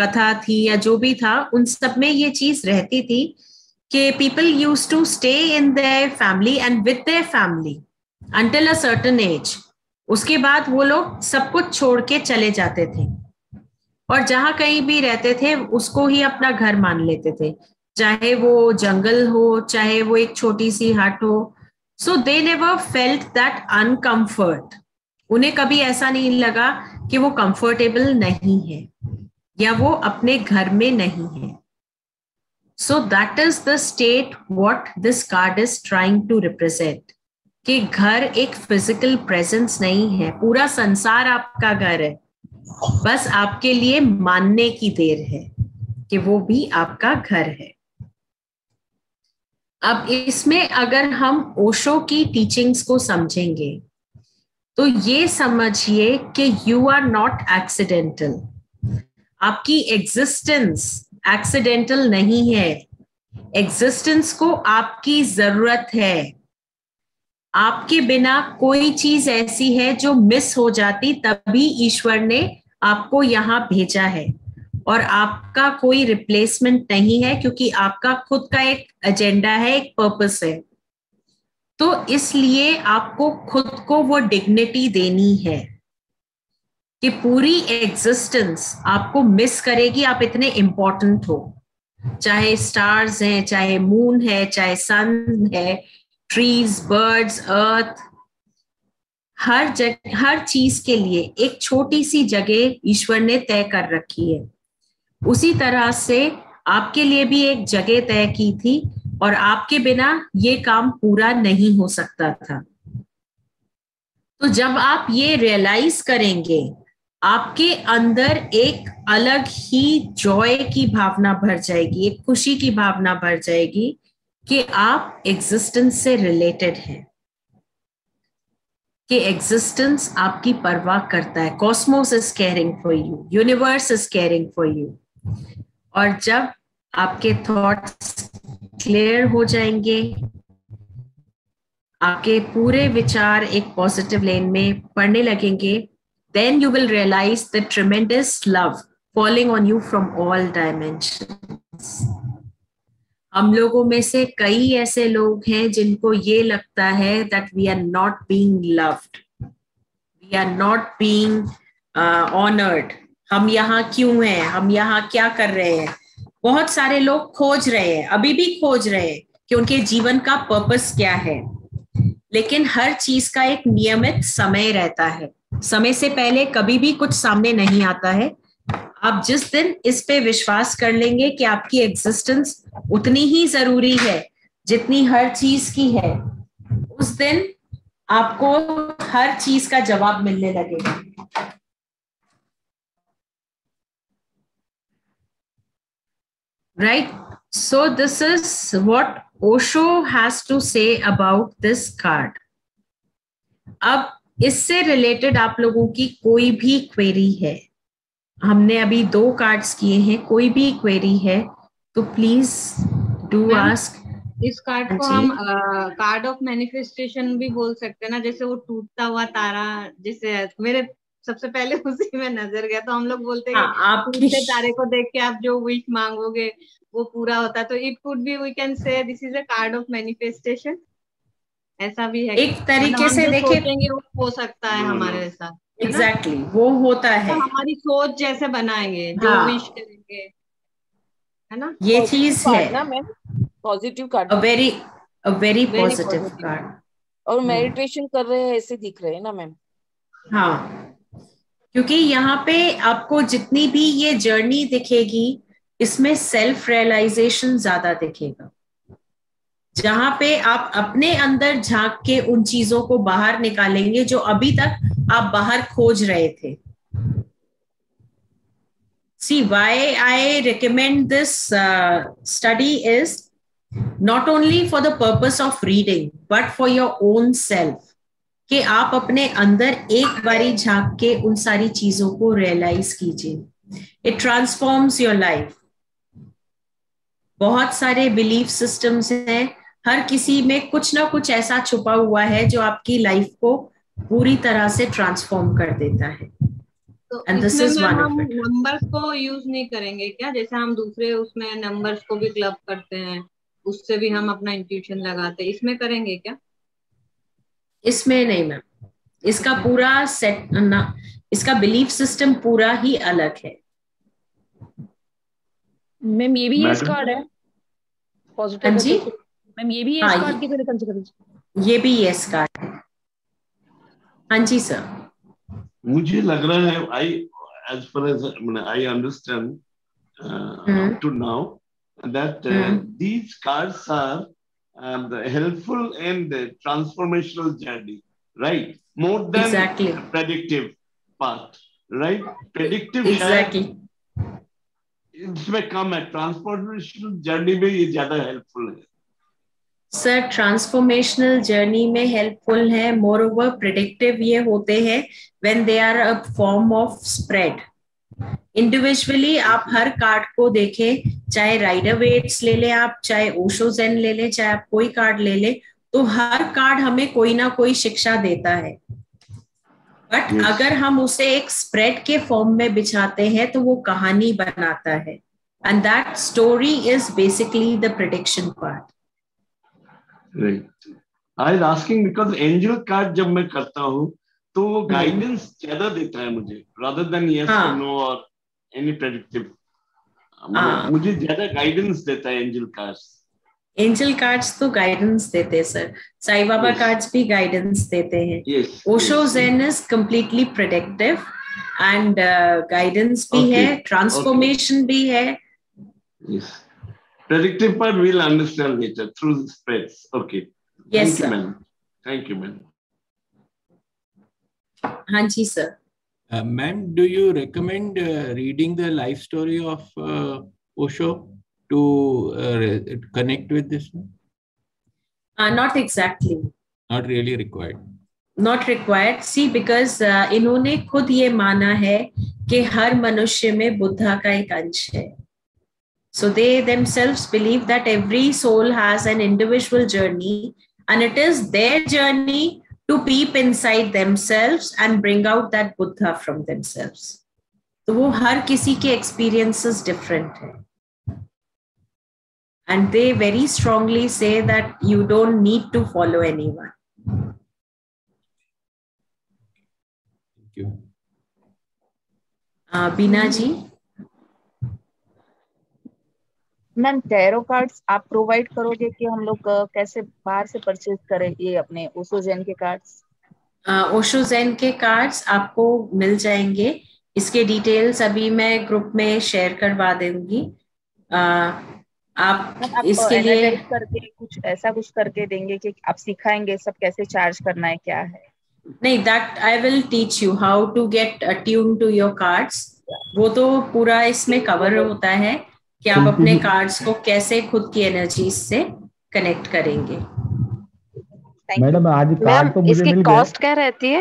कथा थी या जो भी था, उन सब में ये चीज रहती थी कि people used to stay in their family and with their family until a certain age. उसके बाद वो लोग सब कुछ छोड़ के चले जाते थे और जहाँ कहीं भी रहते थे उसको ही अपना घर मान लेते थे, चाहे वो जंगल हो, चाहे वो एक छोटी सी हट हो। So they never felt that uncomfort. उन्हें कभी ऐसा नहीं लगा कि वो कंफर्टेबल नहीं है या वो अपने घर में नहीं है। So that is the state what this card is trying to represent, कि घर एक फिजिकल प्रेजेंस नहीं है। पूरा संसार आपका घर है, बस आपके लिए मानने की देर है कि वो भी आपका घर है। अब इसमें अगर हम ओशो की टीचिंग्स को समझेंगे तो ये समझिए कि यू आर नॉट एक्सीडेंटल। आपकी एग्जिस्टेंस एक्सीडेंटल नहीं है। एग्जिस्टेंस को आपकी जरूरत है। आपके बिना कोई चीज ऐसी है जो मिस हो जाती, तभी ईश्वर ने आपको यहाँ भेजा है और आपका कोई रिप्लेसमेंट नहीं है, क्योंकि आपका खुद का एक एजेंडा है, एक पर्पस है। तो इसलिए आपको खुद को वो डिग्निटी देनी है कि पूरी एग्जिस्टेंस आपको मिस करेगी, आप इतने इम्पोर्टेंट हो। चाहे स्टार्स हैं, चाहे मून है, चाहे सन है, ट्रीज, बर्ड्स, अर्थ, हर चीज के लिए एक छोटी सी जगह ईश्वर ने तय कर रखी है। उसी तरह से आपके लिए भी एक जगह तय की थी और आपके बिना ये काम पूरा नहीं हो सकता था। तो जब आप ये रियलाइज करेंगे, आपके अंदर एक अलग ही जॉय की भावना भर जाएगी, एक खुशी की भावना भर जाएगी कि आप एग्जिस्टेंस से रिलेटेड हैं, कि एग्जिस्टेंस आपकी परवाह करता है। Cosmos is caring for you, universe is caring for you. और जब आपके थॉट्स क्लियर हो जाएंगे, आपके पूरे विचार एक पॉजिटिव लेन में पढ़ने लगेंगे, then you will realize the tremendous love falling on you from all dimensions. हम लोगों में से कई ऐसे लोग हैं जिनको ये लगता है that we are not being loved, we are not being honored. हम यहाँ क्यों हैं, हम यहाँ क्या कर रहे हैं? बहुत सारे लोग खोज रहे हैं, अभी भी खोज रहे हैं कि उनके जीवन का पर्पस क्या है। लेकिन हर चीज का एक नियमित समय रहता है, समय से पहले कभी भी कुछ सामने नहीं आता है। आप जिस दिन इस पे विश्वास कर लेंगे कि आपकी एग्जिस्टेंस उतनी ही जरूरी है जितनी हर चीज की है, उस दिन आपको हर चीज का जवाब मिलने लगेगा। Right, so this is what Osho has to say about this card. अब इससे रिलेटेड आप लोगों की कोई भी क्वेरी है, हमने अभी 2 कार्ड्स किए हैं, कोई भी क्वेरी है तो प्लीज डू आस्क। इस कार्ड को हम कार्ड ऑफ मैनिफेस्टेशन भी बोल सकते हैं ना, जैसे वो टूटता हुआ तारा, जैसे मेरे सबसे पहले उसी में नजर गया, तो हम लोग बोलते हैं आप टूटते तारे को देख के आप जो विश मांगोगे वो पूरा होता। तो it could be, we can say this is a card of manifestation, ऐसा भी है। एक तरीके से देखेंगे वो हो सकता है हमारे साथ। एग्जैक्टली, वो होता है तो हमारी सोच जैसे बनाएंगे, जो विश करेंगे, है ना। ये चीज है ना ma'am, positive card, very positive card. और मेडिटेशन कर रहे हैं ऐसे दिख रहे हैं ना मैम। हाँ, क्योंकि यहाँ पे आपको जितनी भी ये जर्नी दिखेगी, इसमें सेल्फ रियलाइजेशन ज्यादा दिखेगा, जहां पे आप अपने अंदर झांक के उन चीजों को बाहर निकालेंगे जो अभी तक आप बाहर खोज रहे थे। See, why I recommend this study is not only for the purpose of reading, but for your own self, कि आप अपने अंदर एक बारी झांक के उन सारी चीजों को रियलाइज कीजिए। It transforms your life. बहुत सारे बिलीफ सिस्टम्स हैं, हर किसी में कुछ ना कुछ ऐसा छुपा हुआ है जो आपकी लाइफ को पूरी तरह से ट्रांसफॉर्म कर देता है। तो इसमें हम नंबर्स को यूज नहीं करेंगे क्या, जैसे हम दूसरे उसमें नंबर्स को भी क्लब करते हैं, उससे भी हम अपना इंट्यूशन लगाते हैं, इसमें करेंगे क्या? इसमें नहीं मैम, इसका पूरा सेट ना, इसका बिलीफ सिस्टम पूरा ही अलग है मैम। ये भी इस कार्ड है पॉजिटिव जी मैम, ये भी इस कार्ड की तरह कंसीडर कीजिए, ये भी इस कार्ड है। हां जी सर, मुझे लग रहा है I as far as I understand up to now that these cards are helpful in the transformational journey, right, more than predictive part, right, predictive exactly इसमें कम है, ट्रांसफॉर्मेशनल जर्नी में ये ज्यादा हेल्पफुल है सर। ट्रांसफॉर्मेशनल जर्नी में helpful है, more over predictive ये होते हैं when they are a form of spread. Individually आप हर कार्ड को देखें, चाहे राइडर वेट्स ले लें आप, चाहे ओशो ज़ेन ले लें, चाहे आप कोई कार्ड ले लें, तो हर कार्ड हमें कोई ना कोई शिक्षा देता है। बट अगर हम उसे एक स्प्रेड के फॉर्म में बिछाते हैं तो वो कहानी बनाता है, and that story is basically the prediction part, right. I is asking because angel card जब मैं करता हूँ तो वो गाइडेंस ज्यादा देता है मुझे, रादर देन यस और नो और एनी प्रेडिक्टिव, मुझे ज्यादा गाइडेंस देता है एंजल कार्ड्स। एंजल कार्ड्स तो गाइडेंस देते हैं सर, साई बाबा कार्ड्स भी गाइडेंस देते हैं. Osho Zen is completely predictive and guidance भी है, ट्रांसफॉर्मेशन भी है. Predictive part will understand later through the spreads. Okay, yes sir, thank you ma'am. हाँ जी sir. Ma'am, do you recommend reading the life story of Osho to connect with this one? Not exactly. Not really required. Not required. See, because इन्होंने खुद ये माना है कि हर मनुष्य में बुद्धा का एक अंश है. So they themselves believe that every soul has an individual journey, and it is their journey to peep inside themselves and bring out that Buddha from themselves. तो वो हर किसी के experiences different है, and they very strongly say that you don't need to follow anyone. Thank you. Beena ji. Ma'am, tarot cards आप provide करोगे कि हम लोग कैसे बाहर से परचेज करें ये अपने ओशो ज़ेन के कार्ड्स? ओशो ज़ेन के कार्ड्स आपको मिल जाएंगे. इसके डिटेल्स अभी मैं ग्रुप में शेयर करवा दूंगी. आप इसके लिए करके कुछ ऐसा कुछ करके देंगे कि आप सिखाएंगे सब कैसे चार्ज करना है, क्या है? नहीं, that I will teach you how to get attune to your cards. वो तो पूरा इसमें कवर होता है कि आप अपने कार्ड्स को कैसे खुद की एनर्जी से कनेक्ट करेंगे. मैडम, आज कार्ड तो मुझे इसकी कॉस्ट क्या रहती है?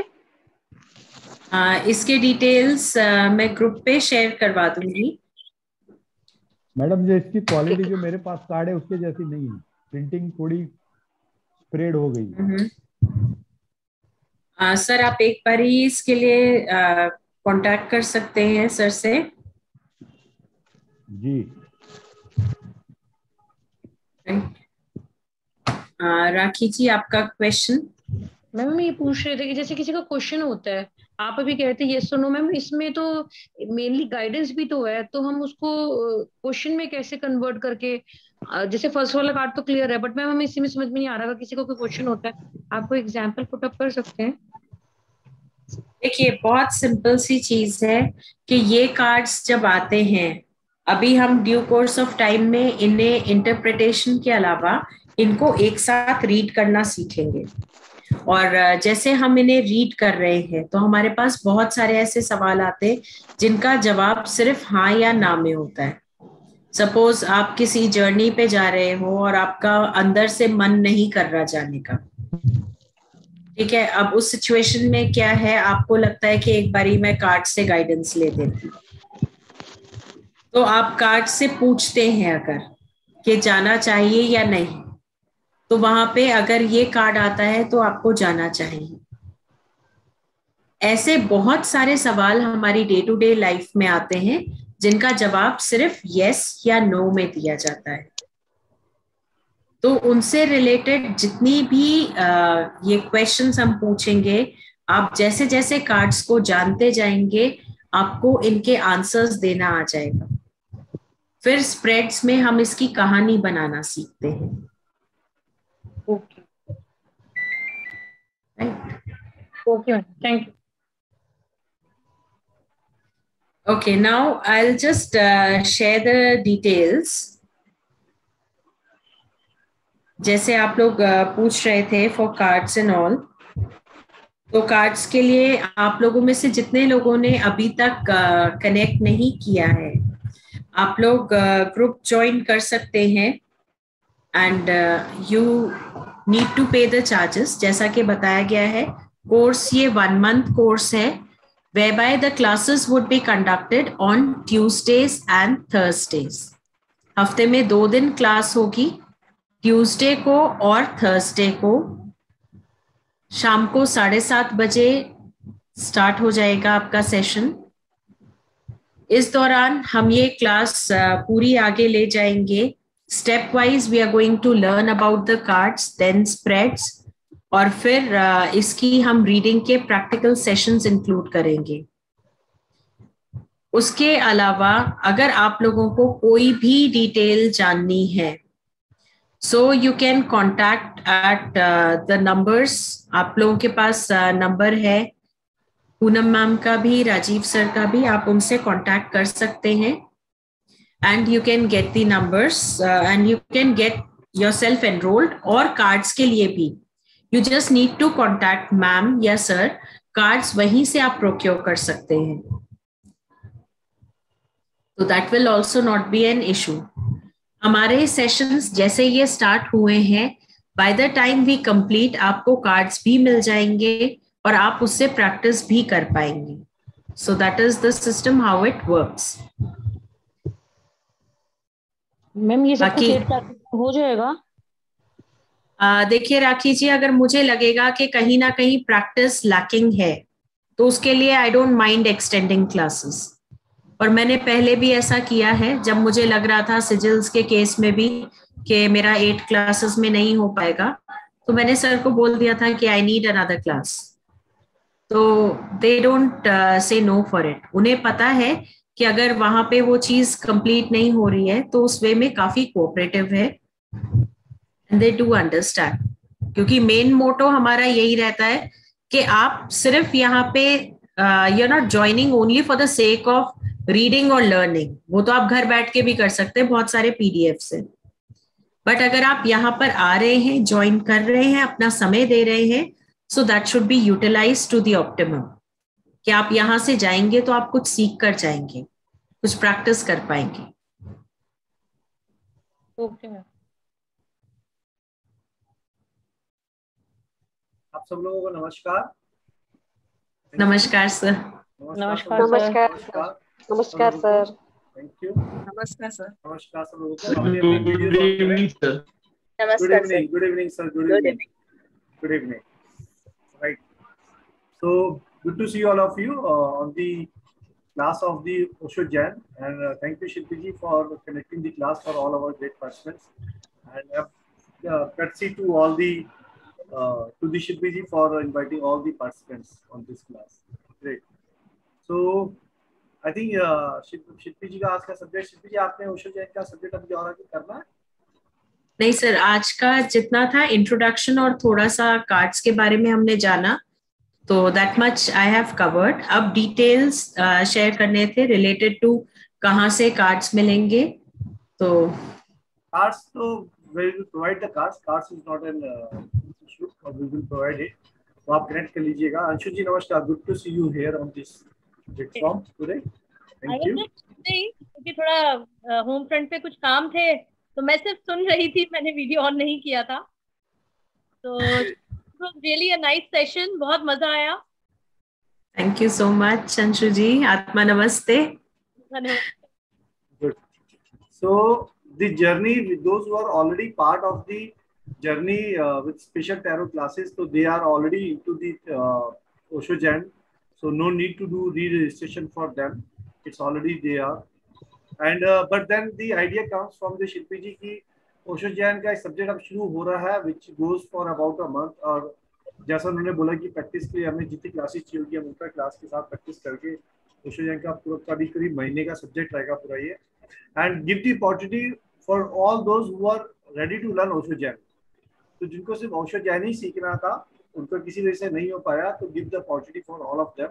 इसके डिटेल्स मैं ग्रुप पे शेयर करवा दूंगी. मैडम, जो इसकी क्वालिटी जो मेरे पास कार्ड है उसके जैसी नहीं है, प्रिंटिंग थोड़ी स्प्रेड हो गई. सर, आप एक बार ही इसके लिए कांटेक्ट कर सकते हैं सर से. जी राखी जी, आपका क्वेश्चन. मैम, ये पूछ रहे थे कि जैसे किसी का क्वेश्चन होता है, आप अभी कहते हैं यस नो, मैम इसमें तो मेनली गाइडेंस भी तो है, तो हम उसको क्वेश्चन में कैसे कन्वर्ट करके, जैसे फर्स्ट वाला कार्ड तो क्लियर है, बट मैम हमें इसमें समझ में नहीं आ रहा कि किसी को कोई क्वेश्चन होता है, आपको एग्जाम्पल पुटअप कर सकते हैं? देखिए, बहुत सिंपल सी चीज है कि ये कार्ड्स जब आते हैं, अभी हम ड्यू कोर्स ऑफ टाइम में इन्हें इंटरप्रिटेशन के अलावा इनको एक साथ रीड करना सीखेंगे. और जैसे हम इन्हें रीड कर रहे हैं तो हमारे पास बहुत सारे ऐसे सवाल आते हैं जिनका जवाब सिर्फ हाँ या ना में होता है. सपोज आप किसी जर्नी पे जा रहे हो और आपका अंदर से मन नहीं कर रहा जाने का, ठीक है, अब उस सिचुएशन में क्या है, आपको लगता है कि एक बारी मैं कार्ड से गाइडेंस ले देती हूँ. तो आप कार्ड से पूछते हैं अगर कि जाना चाहिए या नहीं, तो वहां पे अगर ये कार्ड आता है तो आपको जाना चाहिए. ऐसे बहुत सारे सवाल हमारी डे टू डे लाइफ में आते हैं जिनका जवाब सिर्फ यस या नो में दिया जाता है. तो उनसे रिलेटेड जितनी भी ये क्वेश्चंस हम पूछेंगे, आप जैसे जैसे कार्ड्स को जानते जाएंगे आपको इनके आंसर्स देना आ जाएगा. फिर स्प्रेड्स में हम इसकी कहानी बनाना सीखते हैं. Okay, okay, thank you. Okay, now I will just share the details. जैसे आप लोग पूछ रहे थे फॉर कार्ड्स एंड ऑल, तो कार्ड्स के लिए आप लोगों में से जितने लोगों ने अभी तक कनेक्ट नहीं किया है, आप लोग ग्रुप ज्वाइन कर सकते हैं and you need to pay the charges. जैसा कि बताया गया है, कोर्स ये 1 month कोर्स है, way by the classes would be conducted on Tuesdays and Thursdays. हफ्ते में 2 दिन क्लास होगी, ट्यूसडे को और थर्सडे को. शाम को 7:30 बजे स्टार्ट हो जाएगा आपका सेशन. इस दौरान हम ये क्लास पूरी आगे ले जाएंगे. Step wise we are going to learn about the cards, then spreads, और फिर इसकी हम रीडिंग के प्रैक्टिकल सेशंस इंक्लूड करेंगे. उसके अलावा अगर आप लोगों को कोई भी डिटेल जाननी है, So you can contact at the numbers. आप लोगों के पास नंबर है पूनम मैम का भी, राजीव सर का भी, आप उनसे कांटेक्ट कर सकते हैं. And you can get the numbers and you can get yourself enrolled. और cards के लिए भी you just need to contact ma'am या sir. Cards वहीं से आप procure कर सकते हैं. So that will also not be an issue. हमारे सेशंस जैसे ये स्टार्ट हुए हैं, by the time we complete आपको कार्ड्स भी मिल जाएंगे और आप उससे प्रैक्टिस भी कर पाएंगे. So that is the system how it works. Ma'am ये सब कुछ हो जाएगा. देखिए राखी जी, अगर मुझे लगेगा कि कहीं ना कहीं प्रैक्टिस लैकिंग है तो उसके लिए I don't mind extending classes. और मैंने पहले भी ऐसा किया है जब मुझे लग रहा था सिजिल्स के केस में भी कि मेरा 8 क्लासेस में नहीं हो पाएगा, तो मैंने सर को बोल दिया था कि आई नीड अनदर क्लास. तो they don't say no for it. उन्हें पता है कि अगर वहां पे वो चीज कंप्लीट नहीं हो रही है तो उस वे में काफी कोऑपरेटिव है. एंड दे डू अंडरस्टैंड, क्योंकि मेन मोटो हमारा यही रहता है कि आप सिर्फ यहाँ पे you are not joining only for the sake of reading और लर्निंग. वो तो आप घर बैठ के भी कर सकते हैं, बहुत सारे पीडीएफ्स हैं. बट अगर आप यहाँ पर आ रहे हैं, ज्वाइन कर रहे हैं, अपना समय दे रहे हैं, so that should be utilise to the optimum. कि आप यहाँ से जाएंगे तो आप कुछ सीख कर जाएंगे, कुछ प्रैक्टिस कर पाएंगे. ओके मैम, आप सब लोगों को नमस्कार. नमस्कार सर. नमस्कार नमस्कार नमस्कार सर. Thank you. नमस्कार सर. नमस्कार सब लोगों को. Good evening sir. नमस्कार sir. Good evening sir. Good evening. Right, so good to see all of you on the class of the Osho Zen. And thank you Shilpi ji for connecting the class for all our great participants. And courtesy to all the to the Shilpi ji for inviting all the participants on this class. Great. So I think Shilpi ji का आज का subject, शिल्पी जी आपने ओशो जैन का subject अभी और आगे करना है? नहीं सर, आज का जितना था इंट्रोडक्शन और थोड़ा सा कार्ड्स के बारे में हमने जाना, तो that much I have covered. अब डिटेल्स शेयर करने थे रिलेटेड टू कहाँ से कार्ड्स मिलेंगे. तो कार्ड्स तो we will provide the cards. Cards is not an issue, we will provide it. तो आप कनेक्ट कर लीजिएगा. अंशु जी नमस्कार, good to see you here on this platform today. Thank you. क्योंकि थोड़ा होम फ्रंट पे कुछ काम थे तो मैं सिर्फ सुन रही थी, मैंने वीडियो ऑन नहीं किया था. तो रियली अ नाइस सेशन, बहुत मजा आया. Thank you so much Anshu ji. आत्मा नमस्ते. Good. So the journey with those who are already part of the journey with special tarot classes, तो they are already into the Osho Zen. So no need to do re-registration for them. It's already there. And but then the idea comes from the Shilpi ji ki Osho Zen का subject अब शुरू हो रहा है, which goes for about a month. और जैसा उन्होंने बोला कि practice के लिए हमें जितनी classes चाहिए होगी हम उनका class के साथ practice करके Osho Zen का पूरा कभी करीब महीने का subject रहेगा पूरा ये. And give the opportunity for all those who are ready to learn Osho Zen. तो जिनको सिर्फ Osho Zen ही सीखना था उनका किसी वजह से नहीं हो पाया, तो give the opportunity for all of them.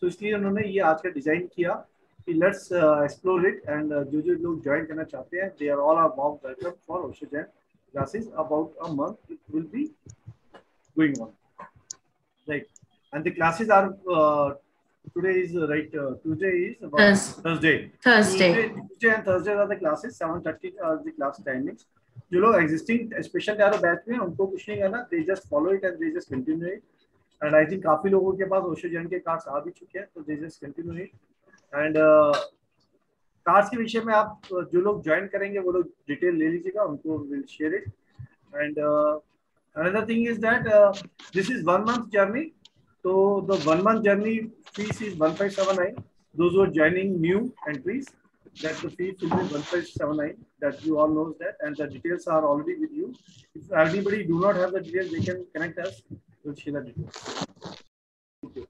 तो इसलिए उन्होंने ये आज का डिजाइन किया कि लेट्स एक्सप्लोर इट. एंड जो जो लोग ज्वाइन करना चाहते हैं, they are all are warm welcome for Osho Zen classes. About a month it will be going on, right. And the classes are today is right, Tuesday is Thursday and Thursday are the classes. 7:30 are the class timings. जो लोग existing special tarot batch में उनको कुछ नहीं करना, they just follow it and they just continue it. And I think काफी लोगों के पास ओशो जैन के कार्ड्स आ भी चुके हैं, तो they just continue it. And cards के विषय में आप जो लोग ज्वाइन करेंगे वो लोग डिटेल ले लीजिएगा, उनको will share it. And another thing is that this is 1 month journey. तो the 1 month journey fees is 1579. Those who are joining new entries, that the fee will be 1579. That you all knows that, and the details are already with you. If anybody do not have the details, they can connect us. We'll share the details. Okay.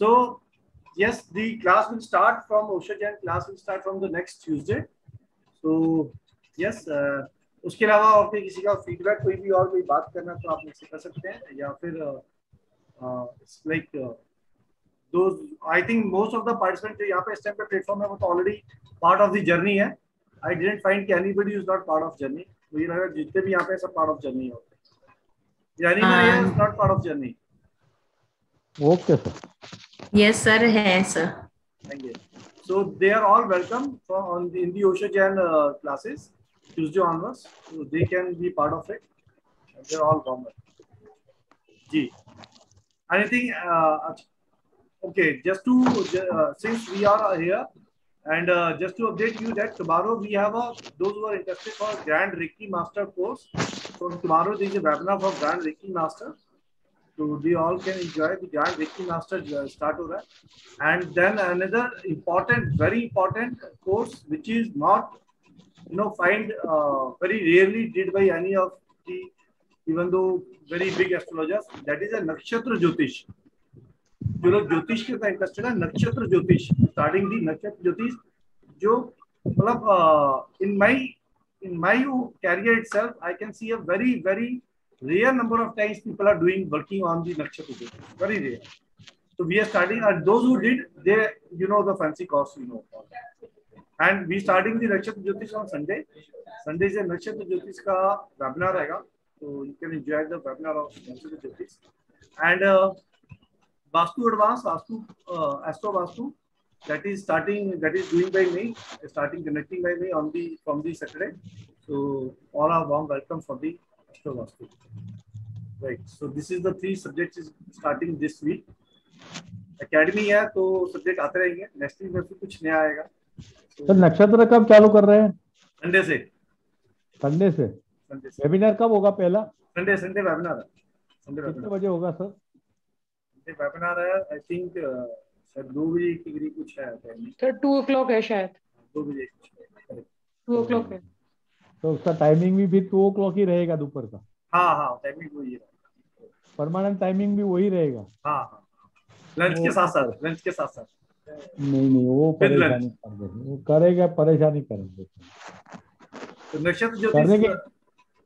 So yes, the class will start from Osho Zen. Class will start from the next Tuesday. So yes उसके अलावा और भी किसी का feedback कोई भी और कोई बात करना तो आप मुझसे कर सकते हैं या फिर it's like those I think most of the participants जो यहाँ पे इस टाइम पे प्लेटफॉर्म है वो तो already part of the journey है. I didn't find कि anybody is not part of journey. मुझे लगा जितने भी यहाँ पे सब part of journey होते हैं. Anybody is not part of journey. Okay sir. Yes sir है sir. Thank you. So they are all welcome from on the in the Osho Zen classes Tuesday onwards. So they can be part of it. They are all welcome. Ji. Anything okay, just to since we are here and just to update you that tomorrow we have a those who are interested for Grand Reiki Master course. So tomorrow there is a webinar for Grand Reiki Master. So we all can enjoy the Grand Reiki Master start over. And then another important, very important course which is not find very rarely did by any of the even though very big astrologers. That is a Nakshatra Jyotish. जो लोग ज्योतिष के साथ interested है नक्षत्र ज्योतिष starting the nakshatra ज्योतिष जो मतलब in my career itself I can see a very very rare number of times people are doing working on the nakshatra jyotish very rare. So we are starting and those who did they the fancy cost and we starting the nakshatra jyotish on Sunday. Sunday से नक्षत्र ज्योतिष का webinar रहेगा तो you can enjoy the webinar of nakshatra jyotish and Vastu advance, Vastu, Astro Vastu, that is doing by me, conducting by me on the from the Saturday. So all are warm welcome for the Astro Vastu. Right. So this is the three subjects is starting this week. Academy है तो subject आते रहेंगे. Next week में फिर कुछ नया आएगा. तो नक्षत्र कब चालू कर रहे हैं? संडे से. संडे से. वेबिनार कब होगा पहला? Sunday webinar. कितने बजे होगा सर? वेबिनार है आई थिंक शायद 2 बजे की करीब कुछ है सर 2 o'clock है शायद 2 बजे 2 o'clock है तो उसका टाइमिंग भी 2 o'clock ही रहेगा दोपहर का. हाँ टाइमिंग वही है परमानेंट टाइमिंग भी वही रहेगा. हाँ लंच के साथ नहीं वो परेशानी करेगा तो करने के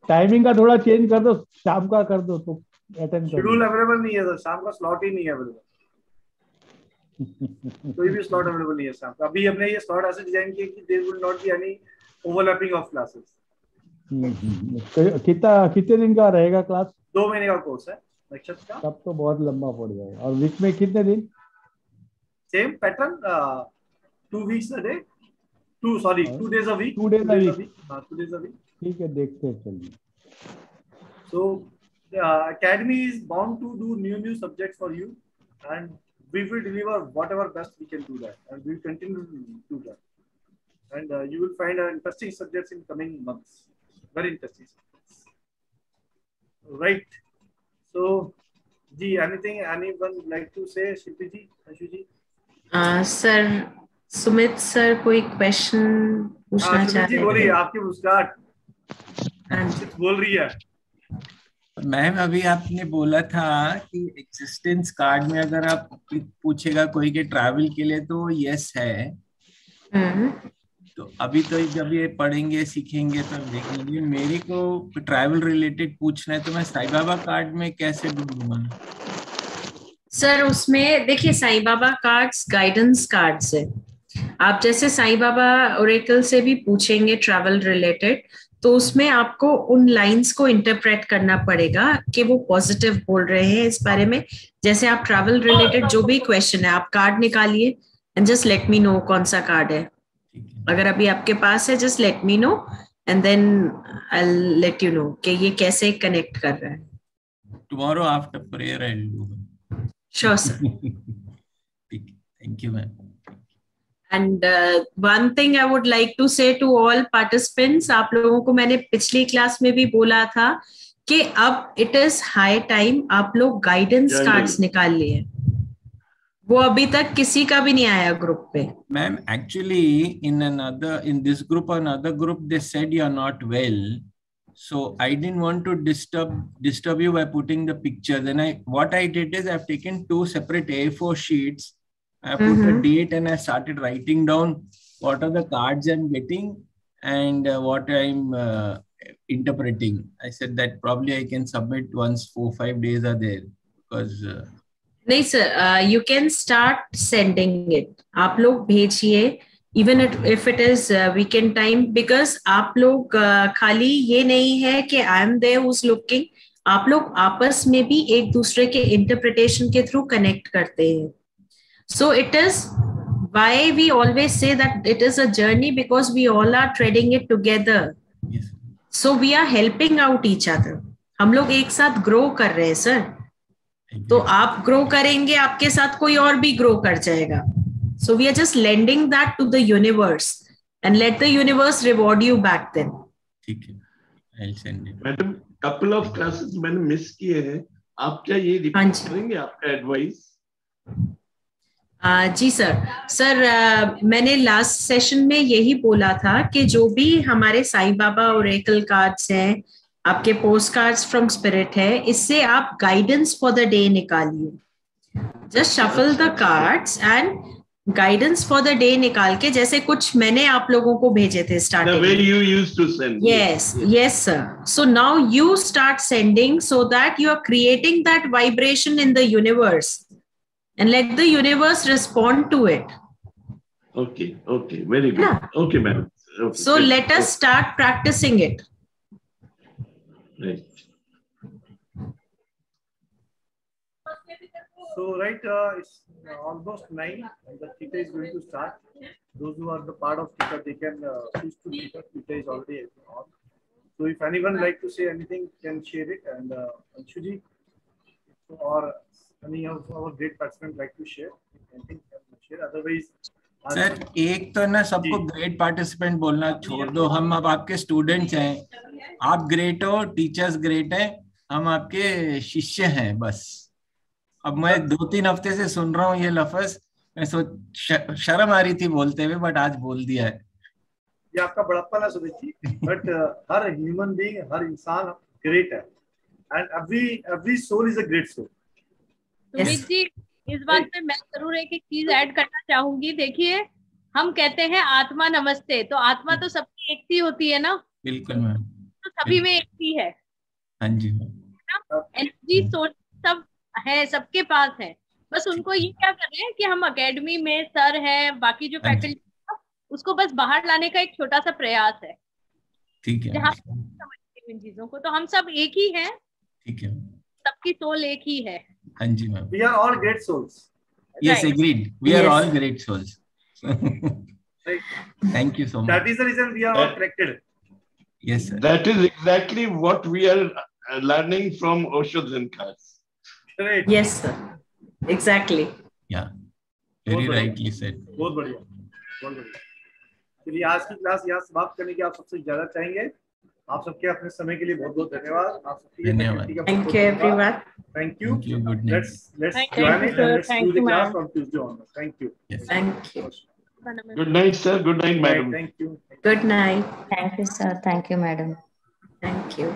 टाइमिंग का थोड़ा चेंज कर दो शाम का कर दो तो शेड्यूल अवेलेबल नहीं है सर शाम का स्लॉट ही नहीं है अवेलेबल कोई भी स्लॉट अवेलेबल नहीं है शाम का. अभी हमने ये स्लॉट ऐसे डिजाइन किए कि there will not be any overlapping of classes. कितने दिन का रहेगा क्लास? 2 महीने का कोर्स है नक्षत्र का. तब तो बहुत लंबा पड़ जाएगा. और वीक में कितने दिन? Same pattern 2 days a week. ठीक है देखते हैं चलिए. तो academy is bound to do new subjects for you and we will deliver whatever best we can do that and we will continue to do that and you will find interesting subjects in coming months. Very interesting subjects. Right. So ji anyone would like to say? Shilpi ji, Ashu ji, sir Sumit sir koi question puchna chahte hain? Boli aapki muskat bol rahi hai ma'am. अभी आपने बोला था कि existence card में अगर आप पूछेगा कोई के ट्रैवल के लिए तो यस है तो अभी तो जब ये पढ़ेंगे सीखेंगे तो देखेंगे. मेरे को ट्रैवल रिलेटेड पूछना है तो मैं साईं बाबा कार्ड में कैसे ढूंढूंगा सर? उसमें देखिए Sai Baba cards guidance cards है. आप जैसे साईं बाबा ओरेकल से भी पूछेंगे ट्रैवल रिलेटेड तो उसमें आपको उन लाइंस को इंटरप्रेट करना पड़ेगा कि वो पॉजिटिव बोल रहे हैं इस बारे में. जैसे आप ट्रैवल रिलेटेड जो भी क्वेश्चन है आप कार्ड निकालिए and just let me know कौन सा कार्ड है. अगर अभी आपके पास है just let me know and then I will let you know कि ये कैसे कनेक्ट कर रहा है. Tomorrow after prayer and sure sir. Thank you ma'am. And one thing I would like to say to all participants, आप लोगों को मैंने पिछली क्लास में भी बोला था कि अब it is high time आप लोग guidance cards निकाल लिए. वो अभी तक किसी का भी नहीं आया ग्रुप पे. Ma'am, actually in this group or another group they said you are not well, so I didn't want to disturb you by putting the picture. Then what I did is I've taken 2 separate A4 sheets. I put a date and I started writing down what are the cards I'm getting and what I'm interpreting. I said that probably I can submit once 4 or 5 days are there because. नहीं sir, you can start sending it. आप लोग भेजिए even if it is weekend time because आप लोग खाली ये नहीं है कि I am there who's looking. आप लोग आपस में भी एक दूसरे के interpretation के through connect करते हैं. So it is why we always say that it is a journey because we all are treading it together. Yes. So we are helping out each other. हम लोग एक साथ grow कर रहे हैं सर. तो आप ग्रो करेंगे, आपके साथ कोई और भी ग्रो कर जाएगा. So we are just lending that to the universe and let the universe reward you back then. ठीक है, I send it. Madam, couple of classes मैंने मिस किए हैं, आप क्या ये रिपीट करेंगे आपका एडवाइस? जी सर. सर मैंने लास्ट सेशन में यही बोला था कि जो भी हमारे साईं बाबा ओरेकल कार्ड्स हैं, आपके पोस्ट कार्ड्स फ्रॉम स्पिरिट है, इससे आप गाइडेंस फॉर द डे निकालिए. Just shuffle the cards and guidance for the day निकाल के, जैसे कुछ मैंने आप लोगों को भेजे थे starting. The way you used to send. Yes Yes, sir. So now you start sending so that you are creating that vibration in the universe and let the universe respond to it. Okay. Very good. Yeah. Okay, ma'am. Okay. So let us start practicing it. Right. So, it's almost 9 and the theta is going to start. Those who are the part of theta, they can switch to theta. Theta is already on. So if anyone like to say anything, can share it. And Anshuji or any of our great participants like to share anything, can share. Otherwise. Sir एक तो ना सबको great participant बोलना छोड़ दो. हम अब आपके स्टूडेंट्स हैं, आप ग्रेट हो, टीचर्स ग्रेट हैं, हम आपके शिष्य हैं बस. अब मैं 2-3 हफ्ते से सुन रहा हूँ ये लफ्ज, मैं सोच शर्म आ रही थी बोलते हुए, बट आज बोल दिया है. ये आपका बड़प्पन है सुमित जी, बट हर ह्यूमन बीइंग, हर इंसान ग्रेट है and every soul is a great soul. Sumit ji, इस बात पे मैं जरूर एक चीज ऐड करना चाहूंगी. देखिए, हम कहते हैं आत्मा नमस्ते, तो आत्मा तो सबकी एक ही होती है ना. बिल्कुल मैम, तो सभी में एक ही है. हाँ जी, एनर्जी सोर्स सब है, सबके पास है. बस उनको ये क्या कर रहे हैं कि हम एकेडमी में सर हैं, बाकी जो फैकल्टी उसको बस बाहर लाने का एक छोटा सा प्रयास है. ठीक है, जहाँ इन चीजों को तो हम सब एक ही है. ठीक है, सबकी सोल एक ही है. हाँ जी ma'am, we are all great souls. Yes, agreed. We are all great souls. Thank you so much. That is the reason we are all connected. Yes, sir. That is exactly what we are learning from Osho Zen Tarot. Right. Yes, sir. Exactly. Yeah. Very rightly said. बहुत बढ़िया, बहुत बढ़िया. चलिए, आज की class यहाँ समाप्त करने की आप सबसे ज्यादा चाहेंगे. आप सबके अपने समय के लिए बहुत बहुत धन्यवाद. आप सबके लिए thank you everyone. Thank you. Let's join it and let's do the class from Tuesday onwards. Thank you. Yes. Thank you. Good night, sir. Good night, madam. Thank you. Good night. Thank you, sir. Thank you, madam. Thank you.